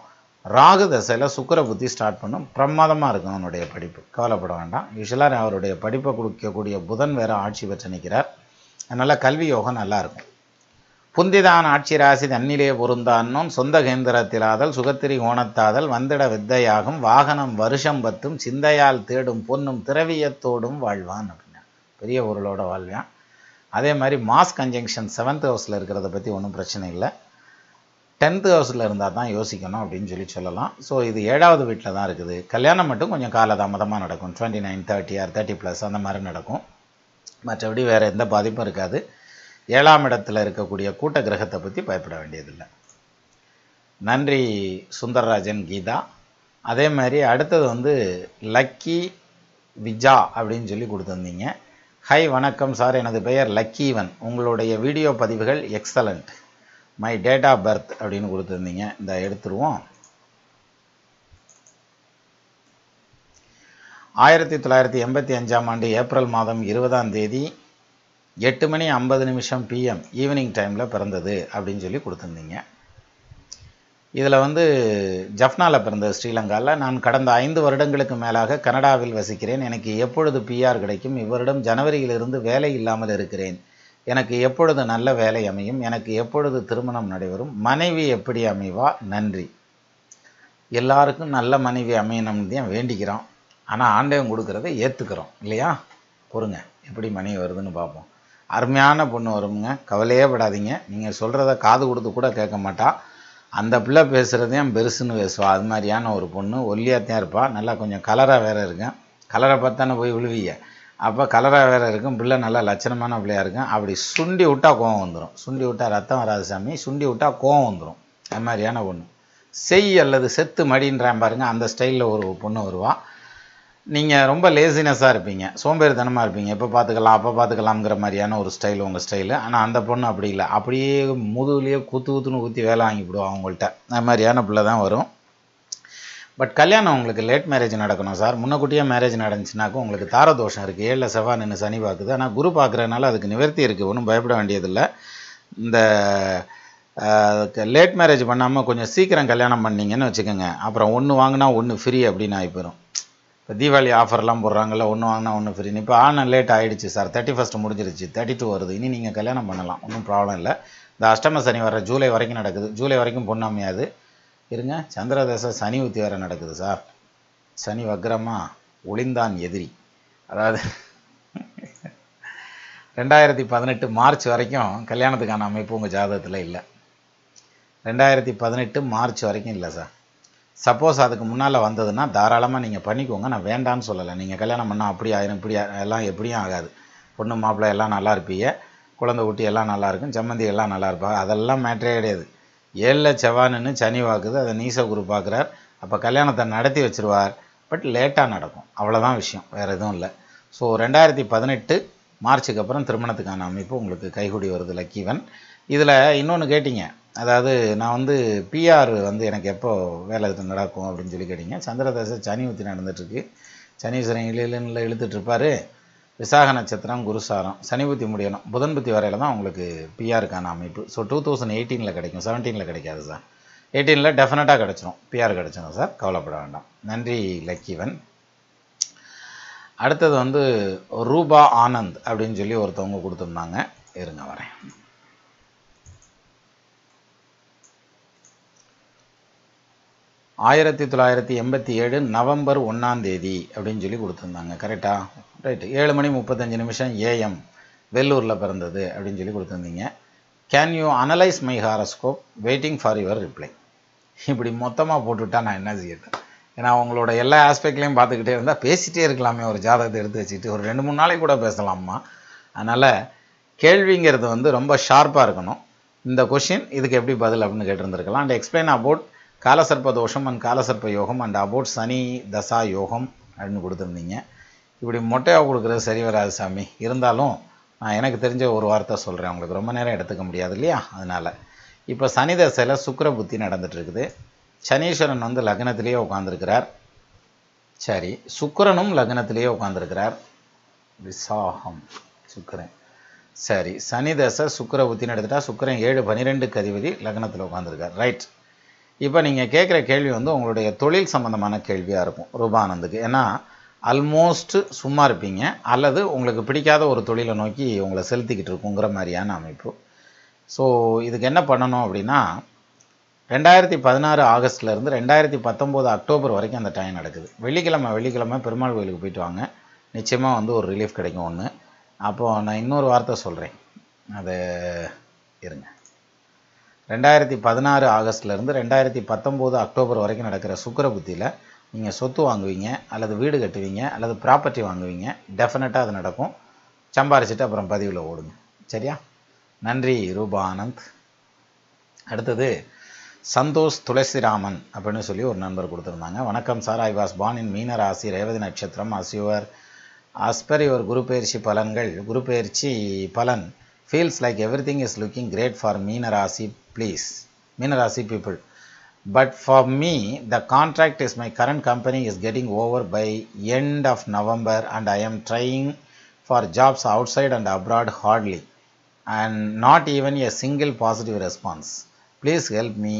ராகு தசையில் சுக்கர புத்தி ஸ்டார்ட் பண்ணும். பிரமாதமாக இருக்கும் அவனுடைய படிப்பு, கவலைப்பட வேண்டாம். யூஸ்வலாக அவருடைய படிப்பை கொடுக்கக்கூடிய புதன் வேறு ஆட்சி பெற்று நிற்கிறார். அதனால் கல்வி யோகம் நல்லாயிருக்கும். புந்திதான் ஆட்சி ராசி தன்னிலே பொருந்தான்னும் சொந்த கேந்திரத்திலாதல் சுகத்திரி கோணத்தாதல் வந்திட வித்தையாகும் வாகனம் வருஷம் பத்தும் சிந்தையால் தேடும் பொன்னும் திரவியத்தோடும் வாழ்வான் அப்படின்னா பெரிய பொருளோட வாழ்வான். அதே மாதிரி மாஸ் கன்ஜங்ஷன் செவன்த் ஹவுஸில் இருக்கிறத பற்றி ஒன்றும் பிரச்சனை இல்லை. டென்த்து ஹவுஸில் இருந்தால் தான் யோசிக்கணும் அப்படின்னு சொல்லி சொல்லலாம். ஸோ இது ஏழாவது வீட்டில் தான் இருக்குது. கல்யாணம் மட்டும் கொஞ்சம் காலதாமதமாக நடக்கும், twenty nine thirty or thirty plus அந்த மாதிரி நடக்கும். மற்றபடி வேறு எந்த பாதிப்பும் இருக்காது. ஏழாம் இடத்தில் இருக்கக்கூடிய கூட்ட கிரகத்தை பற்றி பயப்பட வேண்டியதில்லை. நன்றி சுந்தரராஜன் கீதா. அதே மாதிரி அடுத்தது வந்து லக்கி விஜா அப்படின்னு சொல்லி கொடுத்துருந்தீங்க. ஹை வணக்கம் சார், எனது பெயர் லக்கிவன். உங்களுடைய வீடியோ பதிவுகள் excellent. My date of birth அப்படின்னு கொடுத்துருந்தீங்க. இந்த எடுத்துருவோம். ஆயிரத்தி தொள்ளாயிரத்தி எண்பத்தி அஞ்சாம் ஆண்டு ஏப்ரல் மாதம் இருபதாம் தேதி எட்டு மணி ஐம்பது நிமிஷம் பிஎம் ஈவினிங் டைமில் பிறந்தது அப்படின்னு சொல்லி கொடுத்துருந்தீங்க. இதில் வந்து ஜஃப்னாவில் பிறந்தது, ஸ்ரீலங்காவில். நான் கடந்த ஐந்து வருடங்களுக்கு மேலாக கனடாவில் வசிக்கிறேன். எனக்கு எப்பொழுது பிஆர் கிடைக்கும்? இவரிடம் ஜனவரியிலிருந்து வேலை இல்லாமல் இருக்கிறேன். எனக்கு எப்பொழுது நல்ல வேலை அமையும்? எனக்கு எப்பொழுது திருமணம் நடைபெறும்? மனைவி எப்படி அமைவா? நன்றி. எல்லாருக்கும் நல்ல மனைவி அமையணும்னு தான் வேண்டிக்கிறோம். ஆனால் ஆண்டவன் கொடுக்குறத ஏற்றுக்கிறோம் இல்லையா? பொறுங்க, எப்படி மனைவி வருதுன்னு பார்ப்போம். அருமையான பொண்ணு வருங்க, கவலையே படாதீங்க. நீங்கள் சொல்கிறத காது கொடுத்து கூட கேட்க மாட்டா. அந்த பிள்ளை பேசுகிறதையும் பெருசுன்னு பேசுவாள். அது மாதிரியான ஒரு பொண்ணு. ஒல்லியாகத்தான் இருப்பாள், நல்லா கொஞ்சம் கலராக வேறு இருக்கேன். கலரை பார்த்தானே போய் விழுவீங்க. அப்போ கலராக வேறு இருக்கும், பிள்ளை நல்லா லட்சணமான பிள்ளையாக இருக்கும். அப்படி சுண்டி விட்டால் கோவம் வந்துடும். சுண்டி விட்டால் ரத்தம் வராது சாமி, சுண்டி விட்டால் கோவம் வந்துடும். அது மாதிரியான பொண்ணு. செய் அல்லது செத்து மடின்றான் பாருங்கள், அந்த ஸ்டைலில் ஒரு பொண்ணு வருவாள். நீங்கள் ரொம்ப லேசினஸாக இருப்பீங்க, சோம்பேறித்தனமாக இருப்பீங்க. இப்போ பார்த்துக்கலாம் அப்போ பார்த்துக்கலாம்ங்கிற மாதிரியான ஒரு ஸ்டைல் உங்கள் ஸ்டைலு. ஆனால் அந்த பொண்ணு அப்படி இல்லை, அப்படியே முதுகுலேயே குத்து குத்துன்னு ஊற்றி வேலை வாங்கிவிடுவோம் அவங்கள்ட்ட. அது மாதிரியான பிள்ளை தான் வரும். பட் கல்யாணம் உங்களுக்கு லேட் மேரேஜ் நடக்கணும் சார். முன்னக்கூட்டியே மேரேஜ் நடந்துச்சுனாக்கும் உங்களுக்கு தாரதோஷம் இருக்குது. ஏழில் செவ்வாய் நின்று சனி பார்க்குது. ஆனால் குரு பார்க்குறதுனால அதுக்கு நிவர்த்தி இருக்குது, ஒன்றும் பயப்பட வேண்டியதில்லை. இந்த லேட் மேரேஜ் பண்ணாமல் கொஞ்சம் சீக்கிரம் கல்யாணம் பண்ணிங்கன்னு வச்சுக்கோங்க, அப்புறம் ஒன்று வாங்கினா ஒன்று ஃப்ரீ அப்படின்னு ஆகி போயிடும். இப்போ தீபாவளி ஆஃபர்லாம் போடுறாங்கல்ல, ஒன்று வாங்கினா ஒன்று ஃப்ரீன்னு. இப்போ ஆனால் லேட் ஆகிடுச்சு சார், தேர்ட்டி ஃபஸ்ட்டு முடிஞ்சிருச்சு, தேர்ட்டி டூ வருது, இனி நீங்கள் கல்யாணம் பண்ணலாம், ஒன்றும் ப்ராப்ளம் இல்லை. இந்த அஷ்டம சனி வர ஜூலை வரைக்கும் நடக்குது, ஜூலை வரைக்கும் பொண்ணு அமையாது. இருங்க, சந்திரதசை சனி ஊற்றி வர நடக்குது சார். சனி வக்ரமாக ஒளிந்தான் எதிரி. அதாவது ரெண்டாயிரத்தி பதினெட்டு மார்ச் வரைக்கும் கல்யாணத்துக்கான அமைப்பு உங்கள் ஜாதகத்தில் இல்லை. ரெண்டாயிரத்தி பதினெட்டு மார்ச் வரைக்கும் இல்லை சார். சப்போஸ் அதுக்கு முன்னால் வந்ததுன்னா தாராளமாக நீங்கள் பண்ணிக்கோங்க, நான் வேண்டான்னு சொல்லலை. நீங்கள் கல்யாணம் பண்ணால் அப்படி ஆயிரும் இப்படி எல்லாம் எப்படியும் ஆகாது. பொண்ணு மாப்பிள்ளை எல்லாம் நல்லா இருப்பீங்க, குழந்தை ஊட்டி எல்லாம் நல்லாயிருக்கும், சம்மந்தி எல்லாம் நல்லா இருப்பாங்க, அதெல்லாம் மேட்டரே கிடையாது. ஏழில் செவ்வானுன்னு சனி வாக்குது, அதை நீச குரு பார்க்குறார். அப்போ கல்யாணத்தை நடத்தி வச்சுருவார், பட் லேட்டாக நடக்கும், அவ்வளோதான் விஷயம், வேறு எதுவும் இல்லை. ஸோ ரெண்டாயிரத்தி பதினெட்டு மார்ச்சுக்கு அப்புறம் திருமணத்துக்கான அமைப்பு உங்களுக்கு கைகூடி வருது லக்கிவன். இதில் இன்னொன்று கேட்டிங்க, அதாவது நான் வந்து பிஆர் வந்து எனக்கு எப்போ வேலை நடக்கும் அப்படின்னு சொல்லி கேட்டிங்க. சந்திரதசை சனி ஊற்றி நடந்துகிட்ருக்கு. சனீஸ்வரன் இலையில இழுத்துட்ருப்பார். விசாக நட்சத்திரம் குருசாரம், சனி ஊற்றி முடியணும், புதன் புத்தி வரையில் தான் உங்களுக்கு பிஆருக்கான அமைப்பு. ஸோ டூ தௌசண்ட் எயிட்டீனில் கிடைக்கும், செவன்டீனில் கிடைக்காது சார். எயிட்டீனில் டெஃபினட்டாக கிடச்சிரும், பிஆர் கிடச்சிடும் சார், கவலைப்பட வேண்டாம். நன்றி லக்கிவன். அடுத்தது வந்து ரூபா ஆனந்த் அப்படின்னு சொல்லி ஒருத்தவங்க கொடுத்துருந்தாங்க. இருங்க வரேன். ஆயிரத்தி தொள்ளாயிரத்தி எண்பத்தி ஏழு நவம்பர் ஒன்றாம் தேதி அப்படின்னு சொல்லி கொடுத்துருந்தாங்க. கரெக்டாக ரைட்டு. ஏழு மணி முப்பத்தஞ்சு நிமிஷம் ஏஎம் வெள்ளூரில் பிறந்தது அப்படின்னு சொல்லி கொடுத்துருந்தீங்க. Can you analyse my horoscope? Waiting for your reply. இப்படி மொத்தமாக போட்டுவிட்டா நான் என்ன செய்யட்டேன்? ஏன்னா அவங்களோட எல்லா ஆஸ்பெக்ட்லையும் பார்த்துக்கிட்டே இருந்தால் பேசிகிட்டே இருக்கலாமே, ஒரு ஜாதகத்தை எடுத்து வச்சுக்கிட்டு ஒரு ரெண்டு மூணு நாளைக்கு கூட பேசலாமா. அதனால் கேள்விங்கிறது வந்து ரொம்ப ஷார்ப்பாக இருக்கணும். இந்த கொஷின் இதுக்கு எப்படி பதில் அப்படின்னு கேட்டிருந்துருக்கலாம். அண்ட் எக்ஸ்பிளைன் அபவுட் காலசர்ப்ப தோஷம் அண்ட் காலசர்ப்ப யோகம் அண்ட் அபவுட் சனி தசா யோகம் அப்படின்னு கொடுத்துருந்தீங்க. இப்படி மொட்டையாக கொடுக்குறது சரி வராது சாமி. இருந்தாலும் நான் எனக்கு தெரிஞ்ச ஒரு வார்த்தை சொல்கிறேன், உங்களுக்கு ரொம்ப நேரம் எடுத்துக்க முடியாது இல்லையா? அதனால் இப்போ சனி தசையில் சுக்கர புத்தி நடந்துகிட்ருக்குது. சனீஸ்வரன் வந்து லக்னத்திலேயே உட்காந்துருக்கிறார். சரி, சுக்கிரனும் லக்னத்திலேயே உட்கார்ந்துருக்கிறார். விசாகம் சுக்கிரன். சரி, சனி தசை சுக்கிர புத்தின்னு எடுத்துட்டா சுக்கிரன் ஏழு பன்னிரெண்டுக்கு அதிபதி லக்னத்தில் உட்காந்துருக்கார். ரைட். இப்போ நீங்கள் கேட்குற கேள்வி வந்து உங்களுடைய தொழில் சம்பந்தமான கேள்வியாக இருக்கும் ரூபானந்துக்கு. ஏன்னா ஆல்மோஸ்ட் சும்மா இருப்பீங்க அல்லது உங்களுக்கு பிடிக்காத ஒரு தொழிலை நோக்கி உங்களை செலுத்திக்கிட்டு இருக்குங்கிற மாதிரியான அமைப்பு. ஸோ இதுக்கு என்ன பண்ணணும் அப்படின்னா, ரெண்டாயிரத்தி பதினாறு ஆகஸ்ட்லேருந்து ரெண்டாயிரத்தி பத்தொம்போது அக்டோபர் வரைக்கும் அந்த டைம் நடக்குது. வெள்ளிக்கிழமை வெள்ளிக்கிழமை பெருமாள் கோயிலுக்கு போயிட்டு வாங்க, நிச்சயமாக வந்து ஒரு ரிலீஃப் கிடைக்கும். ஒன்று, அப்போது நான் இன்னொரு வார்த்தை சொல்கிறேன், அது இருங்க. ரெண்டாயிரத்தி பதினாறு ஆகஸ்ட்லேருந்து ரெண்டாயிரத்தி பத்தொம்போது அக்டோபர் வரைக்கும் நடக்கிற சுக்கிர புத்தியில் நீங்கள் சொத்து வாங்குவீங்க அல்லது வீடு கட்டுவீங்க அல்லது ப்ராப்பர்ட்டி வாங்குவீங்க. டெஃபினட்டாக அது நடக்கும். சம்பாரிச்சிட்டு அப்புறம் பதிவில் ஓடுங்க. சரியா? நன்றி ரூபா ஆனந்த். அடுத்தது சந்தோஷ் துளசிராமன் அப்படின்னு சொல்லி ஒரு நண்பர் கொடுத்துருந்தாங்க. வணக்கம் sir, I was born in Meena rasi, Revathi nakshatram. As your as per your Guru peyarchi palangal, Guru peyarchi palan feels like everything is looking great for Meena rasi please, Meena rasi people. But for me the contract is my current company is getting over by end of November and I am trying for jobs outside and abroad hardly and not even a single positive response. Please help me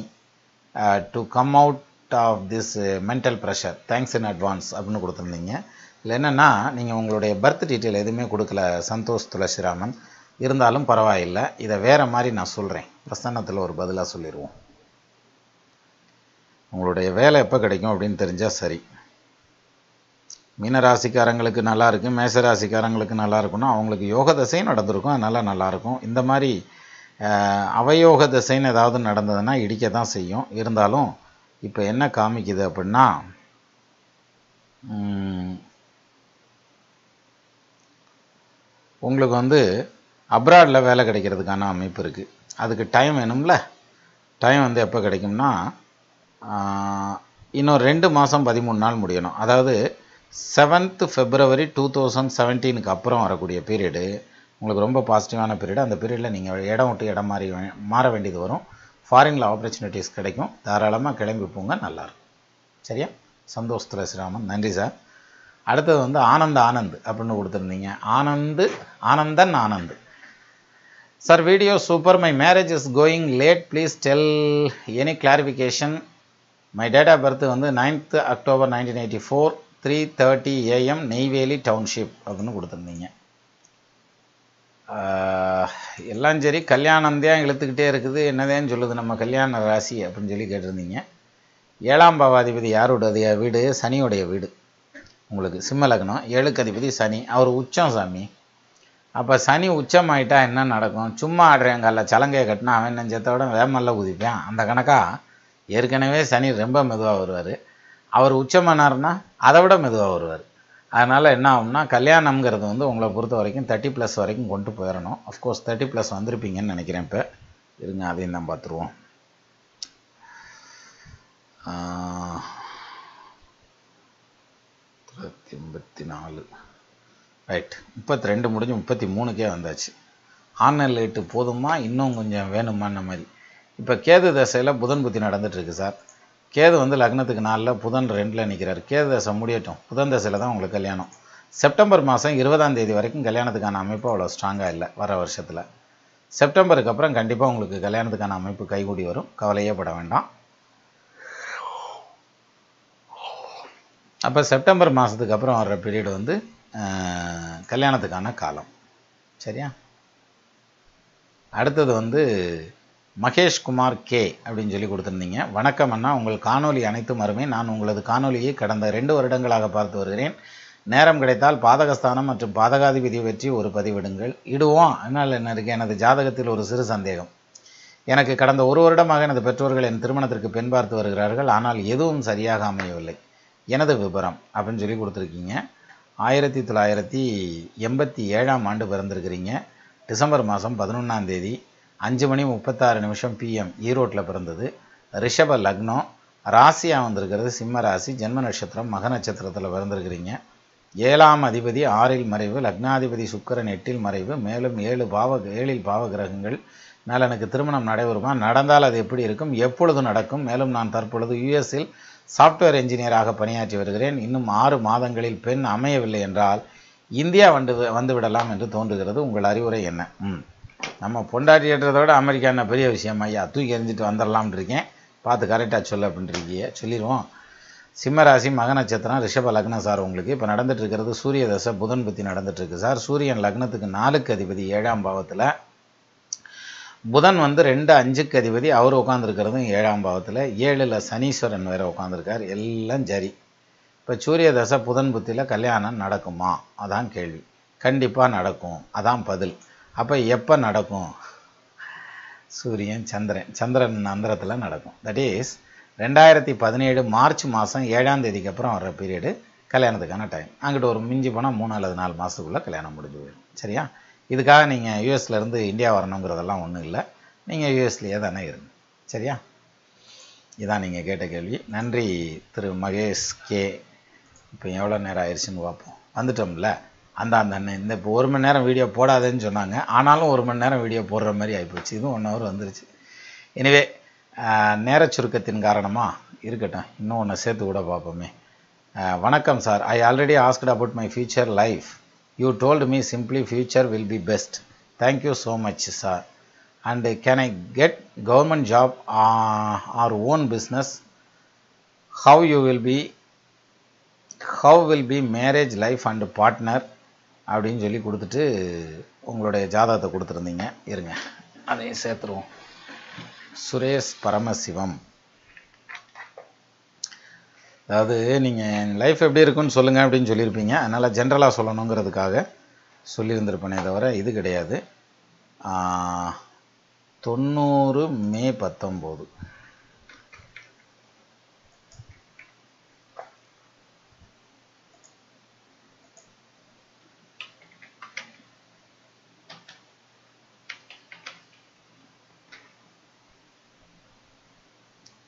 to come out of this mental pressure. Thanks in advance அப்படின்னு கொடுத்துருந்தீங்க. இல்லை என்னென்னா நீங்கள் உங்களுடைய birth detail எதுவுமே கொடுக்கல சந்தோஷ் துளசிராமன். இருந்தாலும் பரவாயில்லை, இதை வேறு மாதிரி நான் சொல்கிறேன், பிரசன்னத்தில் ஒரு பதிலாக சொல்லிடுவோம். உங்களுடைய வேலை எப்போ கிடைக்கும் அப்படின்னு தெரிஞ்சால் சரி. மீன ராசிக்காரங்களுக்கு நல்லா இருக்குது, மேச ராசிக்காரங்களுக்கு நல்லா இருக்குன்னா அவங்களுக்கு யோக தசையும் நடந்திருக்கும், அதனால் நல்லாயிருக்கும். இந்த மாதிரி அவயோக தசைன்னு ஏதாவது நடந்ததுன்னா இடிக்க தான் செய்யும். இருந்தாலும் இப்போ என்ன காமிக்குது அப்படின்னா, உங்களுக்கு வந்து அப்ராடில் வேலை கிடைக்கிறதுக்கான அமைப்பு இருக்குது. அதுக்கு டைம் வேணும்ல. டைம் வந்து எப்போ கிடைக்கும்னா, இன்னும் ரெண்டு மாதம் பதிமூணு நாள் முடியணும். அதாவது செவன்த் ஃபெப்ரவரி டூ தௌசண்ட் செவன்டீனுக்கு அப்புறம் வரக்கூடிய பீரியடு உங்களுக்கு ரொம்ப பாசிட்டிவான பீரியடு. அந்த பீரியடில் நீங்கள் இடம் விட்டு இடம் மாறி மாற வேண்டியது வரும். ஃபாரினில் ஆப்பர்ச்சுனிட்டிஸ் கிடைக்கும், தாராளமாக கிளம்பி போங்க, நல்லாயிருக்கும். சரியா? சந்தோஷ் துளசிராமன், நன்றி சார். அடுத்தது வந்து ஆனந்த் ஆனந்த் அப்படின்னு கொடுத்துருந்தீங்க. Anand Anandan Anand sir, video super, my marriage is going late, please tell any clarification. My date of birth வந்து ninth October nineteen eighty four three thirty AM Neyveli township அப்படின்னு கொடுத்துருந்தீங்க. எல்லாம் சரி, கல்யாணந்தான் இழுத்துக்கிட்டே இருக்குது, என்னதேன்னு சொல்லுது நம்ம கல்யாண ராசி அப்படின்னு சொல்லி கேட்டிருந்தீங்க. ஏழாம் பாவாதிபதி யாருடைய வீடு? சனியுடைய வீடு. உங்களுக்கு சிம்ம லக்னம், ஏழுக்கு அதிபதி சனி, அவர் உச்சம் சாமி. அப்போ சனி உச்சம் ஆகிட்டா என்ன நடக்கும்? சும்மா ஆடுறேங்கால சலங்கையை கட்டினா அவன் நெஞ்சத்தை விட வேமல்ல குதிப்பேன் அந்த கணக்கா. ஏற்கனவே சனி ரொம்ப மெதுவாக வருவார், அவர் உச்சமானார்னா அதை விட மெதுவாக வருவார். அதனால் என்ன ஆகும்னா, கல்யாணம்ங்கிறது வந்து உங்களை பொறுத்த வரைக்கும் தேர்ட்டி ப்ளஸ் வரைக்கும் கொண்டு போயிடணும். அஃப்கோர்ஸ் தேர்ட்டி ப்ளஸ் வந்திருப்பீங்கன்னு நினைக்கிறேன். இப்போ இருங்க, அதையும் தான் பார்த்துருவோம். எண்பத்தி நாலு. ரைட், முப்பத்தி ரெண்டு முடிஞ்சு முப்பத்தி மூணுக்கே வந்தாச்சு. ஆன்லைன் லைட்டு போதுமா, இன்னும் கொஞ்சம் வேணுமான மாதிரி. இப்போ கேது தசையில் புதன் புத்தி நடந்துகிட்ருக்கு சார். கேது வந்து லக்னத்துக்கு நாலில், புதன் ரெண்டில் நிற்கிறார். கேது தசை முடியட்டும், புதன் தசையில் தான் உங்களுக்கு கல்யாணம். செப்டம்பர் மாதம் இருபதாம் தேதி வரைக்கும் கல்யாணத்துக்கான அமைப்பு அவ்வளோ ஸ்ட்ராங்காக இல்லை. வர வருஷத்தில் செப்டம்பருக்கு அப்புறம் கண்டிப்பாக உங்களுக்கு கல்யாணத்துக்கான அமைப்பு கைகூடி வரும், கவலையே பட வேண்டாம். அப்போ செப்டம்பர் மாதத்துக்கு அப்புறம் வர்ற பீரியட் வந்து கல்யாணத்துக்கான காலம். சரியா? அடுத்தது வந்து மகேஷ் குமார் கே அப்படின்னு சொல்லி கொடுத்துருந்தீங்க. வணக்கம் அண்ணா, உங்கள் காணொலி அனைத்தும் அருமை. நான் உங்களது காணொலியை கடந்த ரெண்டு வருடங்களாக பார்த்து வருகிறேன். நேரம் கிடைத்தால் பாதகஸ்தானம் மற்றும் பாதகாதிபதியை பற்றி ஒரு பதிவிடுங்கள். இடுவோம். அதனால் என்ன இருக்குது, எனது ஜாதகத்தில் ஒரு சிறு சந்தேகம். எனக்கு கடந்த ஒரு வருடமாக எனது பெற்றோர்கள் என் திருமணத்திற்கு பெண் பார்த்து வருகிறார்கள், ஆனால் எதுவும் சரியாக அமையவில்லை. எனது விபரம் அப்படின்னு சொல்லி கொடுத்துருக்கீங்க. ஆயிரத்தி தொள்ளாயிரத்தி எண்பத்தி ஏழாம் ஆண்டு பிறந்திருக்கிறீங்க. டிசம்பர் மாதம் பதினொன்றாம் தேதி அஞ்சு மணி முப்பத்தாறு நிமிஷம் பிஎம் ஈரோட்டில் பிறந்தது. ரிஷப லக்னம், ராசியாக வந்திருக்கிறது சிம்ம ராசி, ஜென்ம நட்சத்திரம் மக நட்சத்திரத்தில் பிறந்திருக்கிறீங்க. ஏழாம் அதிபதி ஆறில் மறைவு, லக்னாதிபதி சுக்கிரன் எட்டில் மறைவு, மேலும் ஏழு பாவ ஏழில் பாவ கிரகங்கள். அதனால் எனக்கு திருமணம் நடைபெறுமா, நடந்தால் அது எப்படி இருக்கும், எப்பொழுது நடக்கும்? மேலும் நான் தற்பொழுது யுஎஸ்இல் சாஃப்ட்வேர் என்ஜினியராக பணியாற்றி வருகிறேன். இன்னும் ஆறு மாதங்களில் பெண் அமையவில்லை என்றால் இந்தியா வந்து வந்துவிடலாம் என்று தோன்றுகிறது. உங்கள் அறிவுரை என்ன? ம் நம்ம பொண்டாட்டின்றதை விட அமெரிக்கா என்ன பெரிய விஷயம் ஐயா, தூக்கி எறிஞ்சிட்டு வந்துடலாம்னு இருக்கேன், பார்த்து கரெக்டாக சொல்ல அப்படின்றிருக்கிய சொல்லிடுவோம். சிம்மராசி, மக நட்சத்திரம், ரிஷப லக்னம் சார். உங்களுக்கு இப்போ நடந்துட்டுருக்கிறது சூரிய தசை, புதன் பற்றி நடந்துட்டுருக்கு சார். சூரியன் லக்னத்துக்கு நாலுக்கு அதிபதி ஏழாம் பாவத்தில், புதன் வந்து ரெண்டு அஞ்சுக்கு அதிபதி, அவர் உட்காந்துருக்கிறதும் ஏழாம் பாவத்தில், ஏழில் சனீஸ்வரன் வேறு உட்காந்துருக்கார். எல்லாம் சரி. இப்போ சூரிய தசை புதன் புத்தியில் கல்யாணம் நடக்குமா? அதான் கேள்வி. கண்டிப்பாக நடக்கும், அதான் பதில். அப்போ எப்போ நடக்கும்? சூரியன் சந்திரன் சந்திரன் அந்தரத்தில் நடக்கும். தட் இஸ் ரெண்டாயிரத்தி பதினேழு மார்ச் மாதம் ஏழாம் தேதிக்கு அப்புறம் வர்ற பீரியடு கல்யாணத்துக்கான டைம். அங்கிட்ட ஒரு மிஞ்சி போனால் மூணு அல்லது நாலு மாதத்துக்குள்ளே கல்யாணம் முடிஞ்சு போயிடும். சரியா? இதுக்காக நீங்கள் யூஎஸ்லேருந்து இந்தியா வரணுங்கிறதெல்லாம் ஒன்றும் இல்லை, நீங்கள் யூஎஸ்லேயே தானே இருங்க. சரியா? இதான் நீங்கள் கேட்ட கேள்வி. நன்றி திரு மகேஷ் கே. இப்போ எவ்வளோ நேரம் ஆயிடுச்சுன்னு பார்ப்போம். வந்துட்டோம்ல அந்த அந்த அண்ணன் இந்த இப்போ ஒரு மணி நேரம் வீடியோ போடாதேன்னு சொன்னாங்க, ஆனாலும் ஒரு மணி நேரம் வீடியோ போடுற மாதிரி ஆகிப்போச்சு. இதுவும் ஒன் ஹவர் வந்துருச்சு. எனவே நேர சுருக்கத்தின் காரணமாக இருக்கட்டும், இன்னும் ஒன்று சேர்த்து கூட பார்ப்போமே. வணக்கம் sir, I already asked about my future life. You told me simply future will be best. Thank you so much sir. And can I get government job or own business? How you will be how will be marriage life and partner அப்படின்னு சொல்லி கொடுத்துட்டு உங்களுடைய ஜாதகத்தை கொடுத்துருந்தீங்க. இருங்க அதையும் சேர்த்துருவோம். சுரேஷ் பரமசிவம். அதாவது நீங்கள் லைஃப் எப்படி இருக்குன்னு சொல்லுங்கள் அப்படின்னு சொல்லியிருப்பீங்க. அதனால் ஜென்ரலாக சொல்லணுங்கிறதுக்காக சொல்லியிருந்திருப்பேனே தவிர இது கிடையாது. தொண்ணூறு மே பத்தொம்போது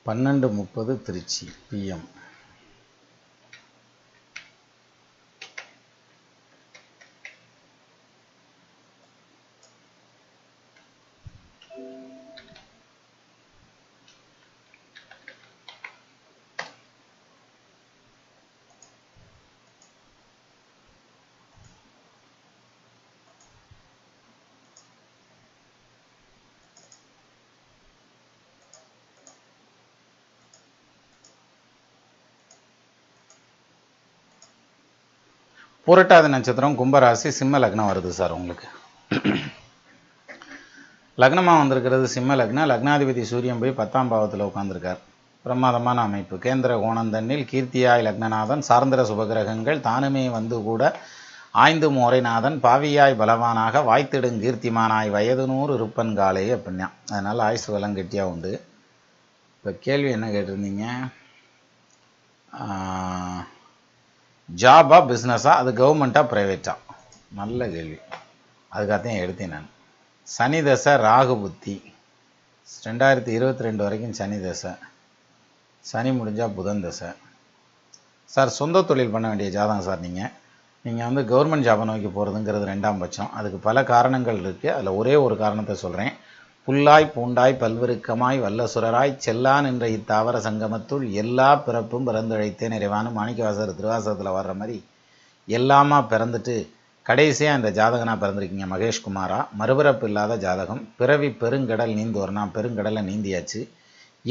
பன்னெண்டு முப்பது திருச்சி பிஎம். புரட்டாதி நட்சத்திரம், கும்பராசி, சிம்ம லக்னம் வருது சார். உங்களுக்கு லக்னமாக வந்திருக்கிறது சிம்ம லக்ன. லக்னாதிபதி சூரியன் போய் பத்தாம் பாவத்தில் உட்காந்துருக்கார். பிரமாதமான அமைப்பு. கேந்திர கோணந்தண்ணில் கீர்த்தியாய் லக்னநாதன், சார்ந்திர சுபகிரகங்கள் தானுமே வந்து கூட ஆய்ந்து மோரைநாதன், பாவியாய் பலவானாக வாய்த்திடும் கீர்த்திமானாய் வயது நூறு இருப்பன் காலே அப்படின்னா. அதனால் ஆயுசு வளம் கெட்டியாக உண்டு. இப்போ கேள்வி என்ன கேட்டிருந்தீங்க? ஜாபா பிஸ்னஸா, அது கவர்மெண்ட்டா ப்ரைவேட்டா? நல்ல கேள்வி. அதுக்காகத்தான் எடுத்தேன் நான். சனி தசை ராகு புத்தி ரெண்டாயிரத்தி இருபத்தி ரெண்டு வரைக்கும் சனி தசை, சனி முடிஞ்சால் புதன் தசை சார். சொந்த தொழில் பண்ண வேண்டிய ஜாதகம் சார் நீங்கள். நீங்கள் வந்து கவர்மெண்ட் ஜாபை நோக்கி போகிறதுங்கிறது ரெண்டாம் பட்சம். அதுக்கு பல காரணங்கள் இருக்குது. அதில் ஒரே ஒரு காரணத்தை சொல்கிறேன். புல்லாய் பூண்டாய் பல்விருக்கமாய் வல்லசுரராய் செல்லான் என்ற இத்தாவர சங்கமத்துள் எல்லா பிறப்பும் பிறந்துழைத்தே நிறைவான மாணிக்கவாசர் திருவாசகத்தில் வர்ற மாதிரி எல்லாமா பிறந்துட்டு கடைசியாக இந்த ஜாதகனாக பிறந்திருக்கீங்க மகேஷ்குமாரா. மறுபிறப்பு இல்லாத ஜாதகம். பிறவி பெருங்கடல் நீந்தோர்னா பெருங்கடலை நீந்தியாச்சு.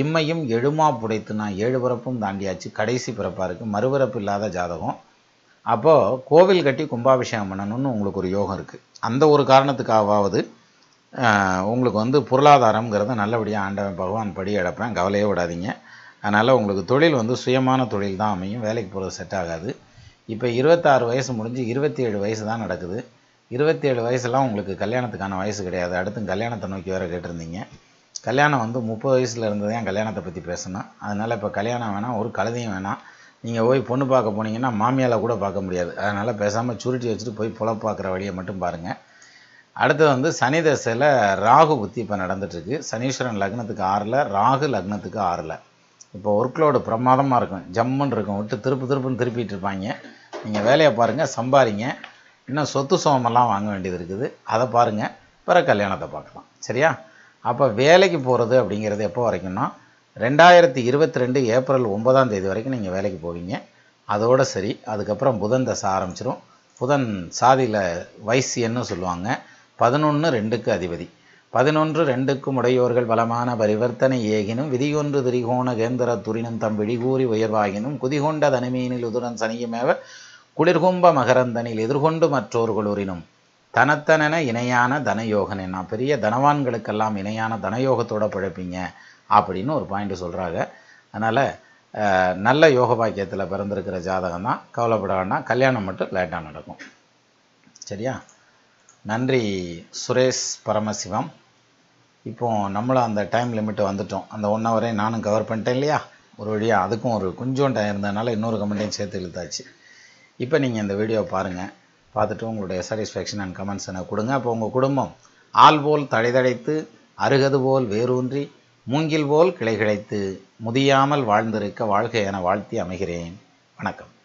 இம்மையும் எழுமா புடைத்துனா ஏழு பிறப்பும் தாண்டியாச்சு. கடைசி பிறப்பாக இருக்குது. மறுபிறப்பு இல்லாத ஜாதகம். அப்போது கோவில் கட்டி கும்பாபிஷேகம் பண்ணணும்னு உங்களுக்கு ஒரு யோகம் இருக்குது. அந்த ஒரு காரணத்துக்காகவாவது உங்களுக்கு வந்து பொருளாதாரங்கிறத நல்லபடியாக ஆண்டவன் பகவான் படி அடைப்பேன், கவலையே விடாதீங்க. அதனால் உங்களுக்கு தொழில் வந்து சுயமான தொழில் தான் அமையும். வேலைக்கு போகிறது செட் ஆகாது. இப்போ இருபத்தாறு வயசு முடிஞ்சு இருபத்தி ஏழு வயசு தான் நடக்குது. இருபத்தி ஏழு வயசுலாம் உங்களுக்கு கல்யாணத்துக்கான வயசு கிடையாது. அடுத்து கல்யாணத்தை நோக்கி வேறு கேட்டிருந்தீங்க. கல்யாணம் வந்து முப்பது வயசில் இருந்தது தான் கல்யாணத்தை பற்றி பேசணும். அதனால் இப்போ கல்யாணம் வேணாம், ஒரு கழுதையும் வேணாம். நீங்கள் போய் பொண்ணு பார்க்க போனீங்கன்னா மாமியால் கூட பார்க்க முடியாது. அதனால் பேசாமல் சுருட்டி வச்சுட்டு போய் புல பார்க்குற வழியை மட்டும் பாருங்கள். அடுத்தது வந்து சனி தசையில் ராகு புத்தி இப்போ நடந்துகிட்ருக்கு. சனீஸ்வரன் லக்னத்துக்கு ஆறில், ராகு லக்னத்துக்கு ஆறில். இப்போ ஒர்க்லோடு பிரமாதமாக இருக்கும், ஜம்முன்னு இருக்கும். விட்டு திருப்பு திருப்புன்னு திருப்பிகிட்டு இருப்பாங்க. நீங்கள் வேலையை பாருங்கள், சம்பாதிங்க. இன்னும் சொத்து சுகமெல்லாம் வாங்க வேண்டியது இருக்குது, அதை பாருங்கள். பிற கல்யாணத்தை பார்க்கலாம். சரியா? அப்போ வேலைக்கு போகிறது அப்படிங்கிறது எப்போ வரைக்கும்னா ரெண்டாயிரத்தி இருபத்தி ரெண்டு ஏப்ரல் ஒன்பதாம் தேதி வரைக்கும் நீங்கள் வேலைக்கு போவீங்க. அதோடு சரி. அதுக்கப்புறம் புதன் தசை ஆரம்பிச்சிடும். புதன் சாதியில் வைசியன்னு சொல்லுவாங்க. பதினொன்று ரெண்டுக்கு அதிபதி. பதினொன்று ரெண்டுக்கும் உடையோர்கள் பலமான பரிவர்த்தனை ஏகினும் விதியொன்று திரிகோண கேந்திர துரினும் தம் விழிகூறி உயர்வாகினும் குதிகொண்ட தனிமையினில் உதுடன் சனியுமேவ குளிர்கும்ப மகரந்தனில் எதிர்கொண்டு மற்றோர்களுரினும் தனத்தனென இணையான தனயோகன். என்ன பெரிய தனவான்களுக்கெல்லாம் இணையான தனயோகத்தோடு பிழைப்பீங்க அப்படின்னு ஒரு பாயிண்ட் சொல்கிறாங்க. அதனால் நல்ல யோக பாக்கியத்தில் பிறந்திருக்கிற ஜாதகம் தான். கவலைப்படாதுன்னா கல்யாணம் மட்டும் லேட்டாக நடக்கும். சரியா? நன்றி சுரேஷ் பரமசிவம். இப்போது நம்மளும் அந்த டைம் லிமிட்டு வந்துட்டோம். அந்த ஒன் ஹவரே நானும் கவர் பண்ணிட்டேன் இல்லையா? ஒரு வழியாக அதுக்கும் ஒரு கொஞ்சம் டைம் இருந்ததுனால இன்னொரு கமெண்ட்டையும் சேர்த்து இழுத்தாச்சு. இப்போ நீங்கள் இந்த வீடியோவை பாருங்கள். பார்த்துட்டு உங்களுடைய சாட்டிஸ்ஃபேக்ஷன் அண்ட் கமெண்ட்ஸ் எனக்கு கொடுங்க. அப்போ உங்கள் குடும்பம் ஆள் போல் தழைதழைத்து அருகது போல் வேரூன்றி மூங்கில் போல் கிளை கிளைத்து முதியாமல் வாழ்ந்திருக்க வாழ்க்கை என வாழ்த்தி அமைகிறேன். வணக்கம்.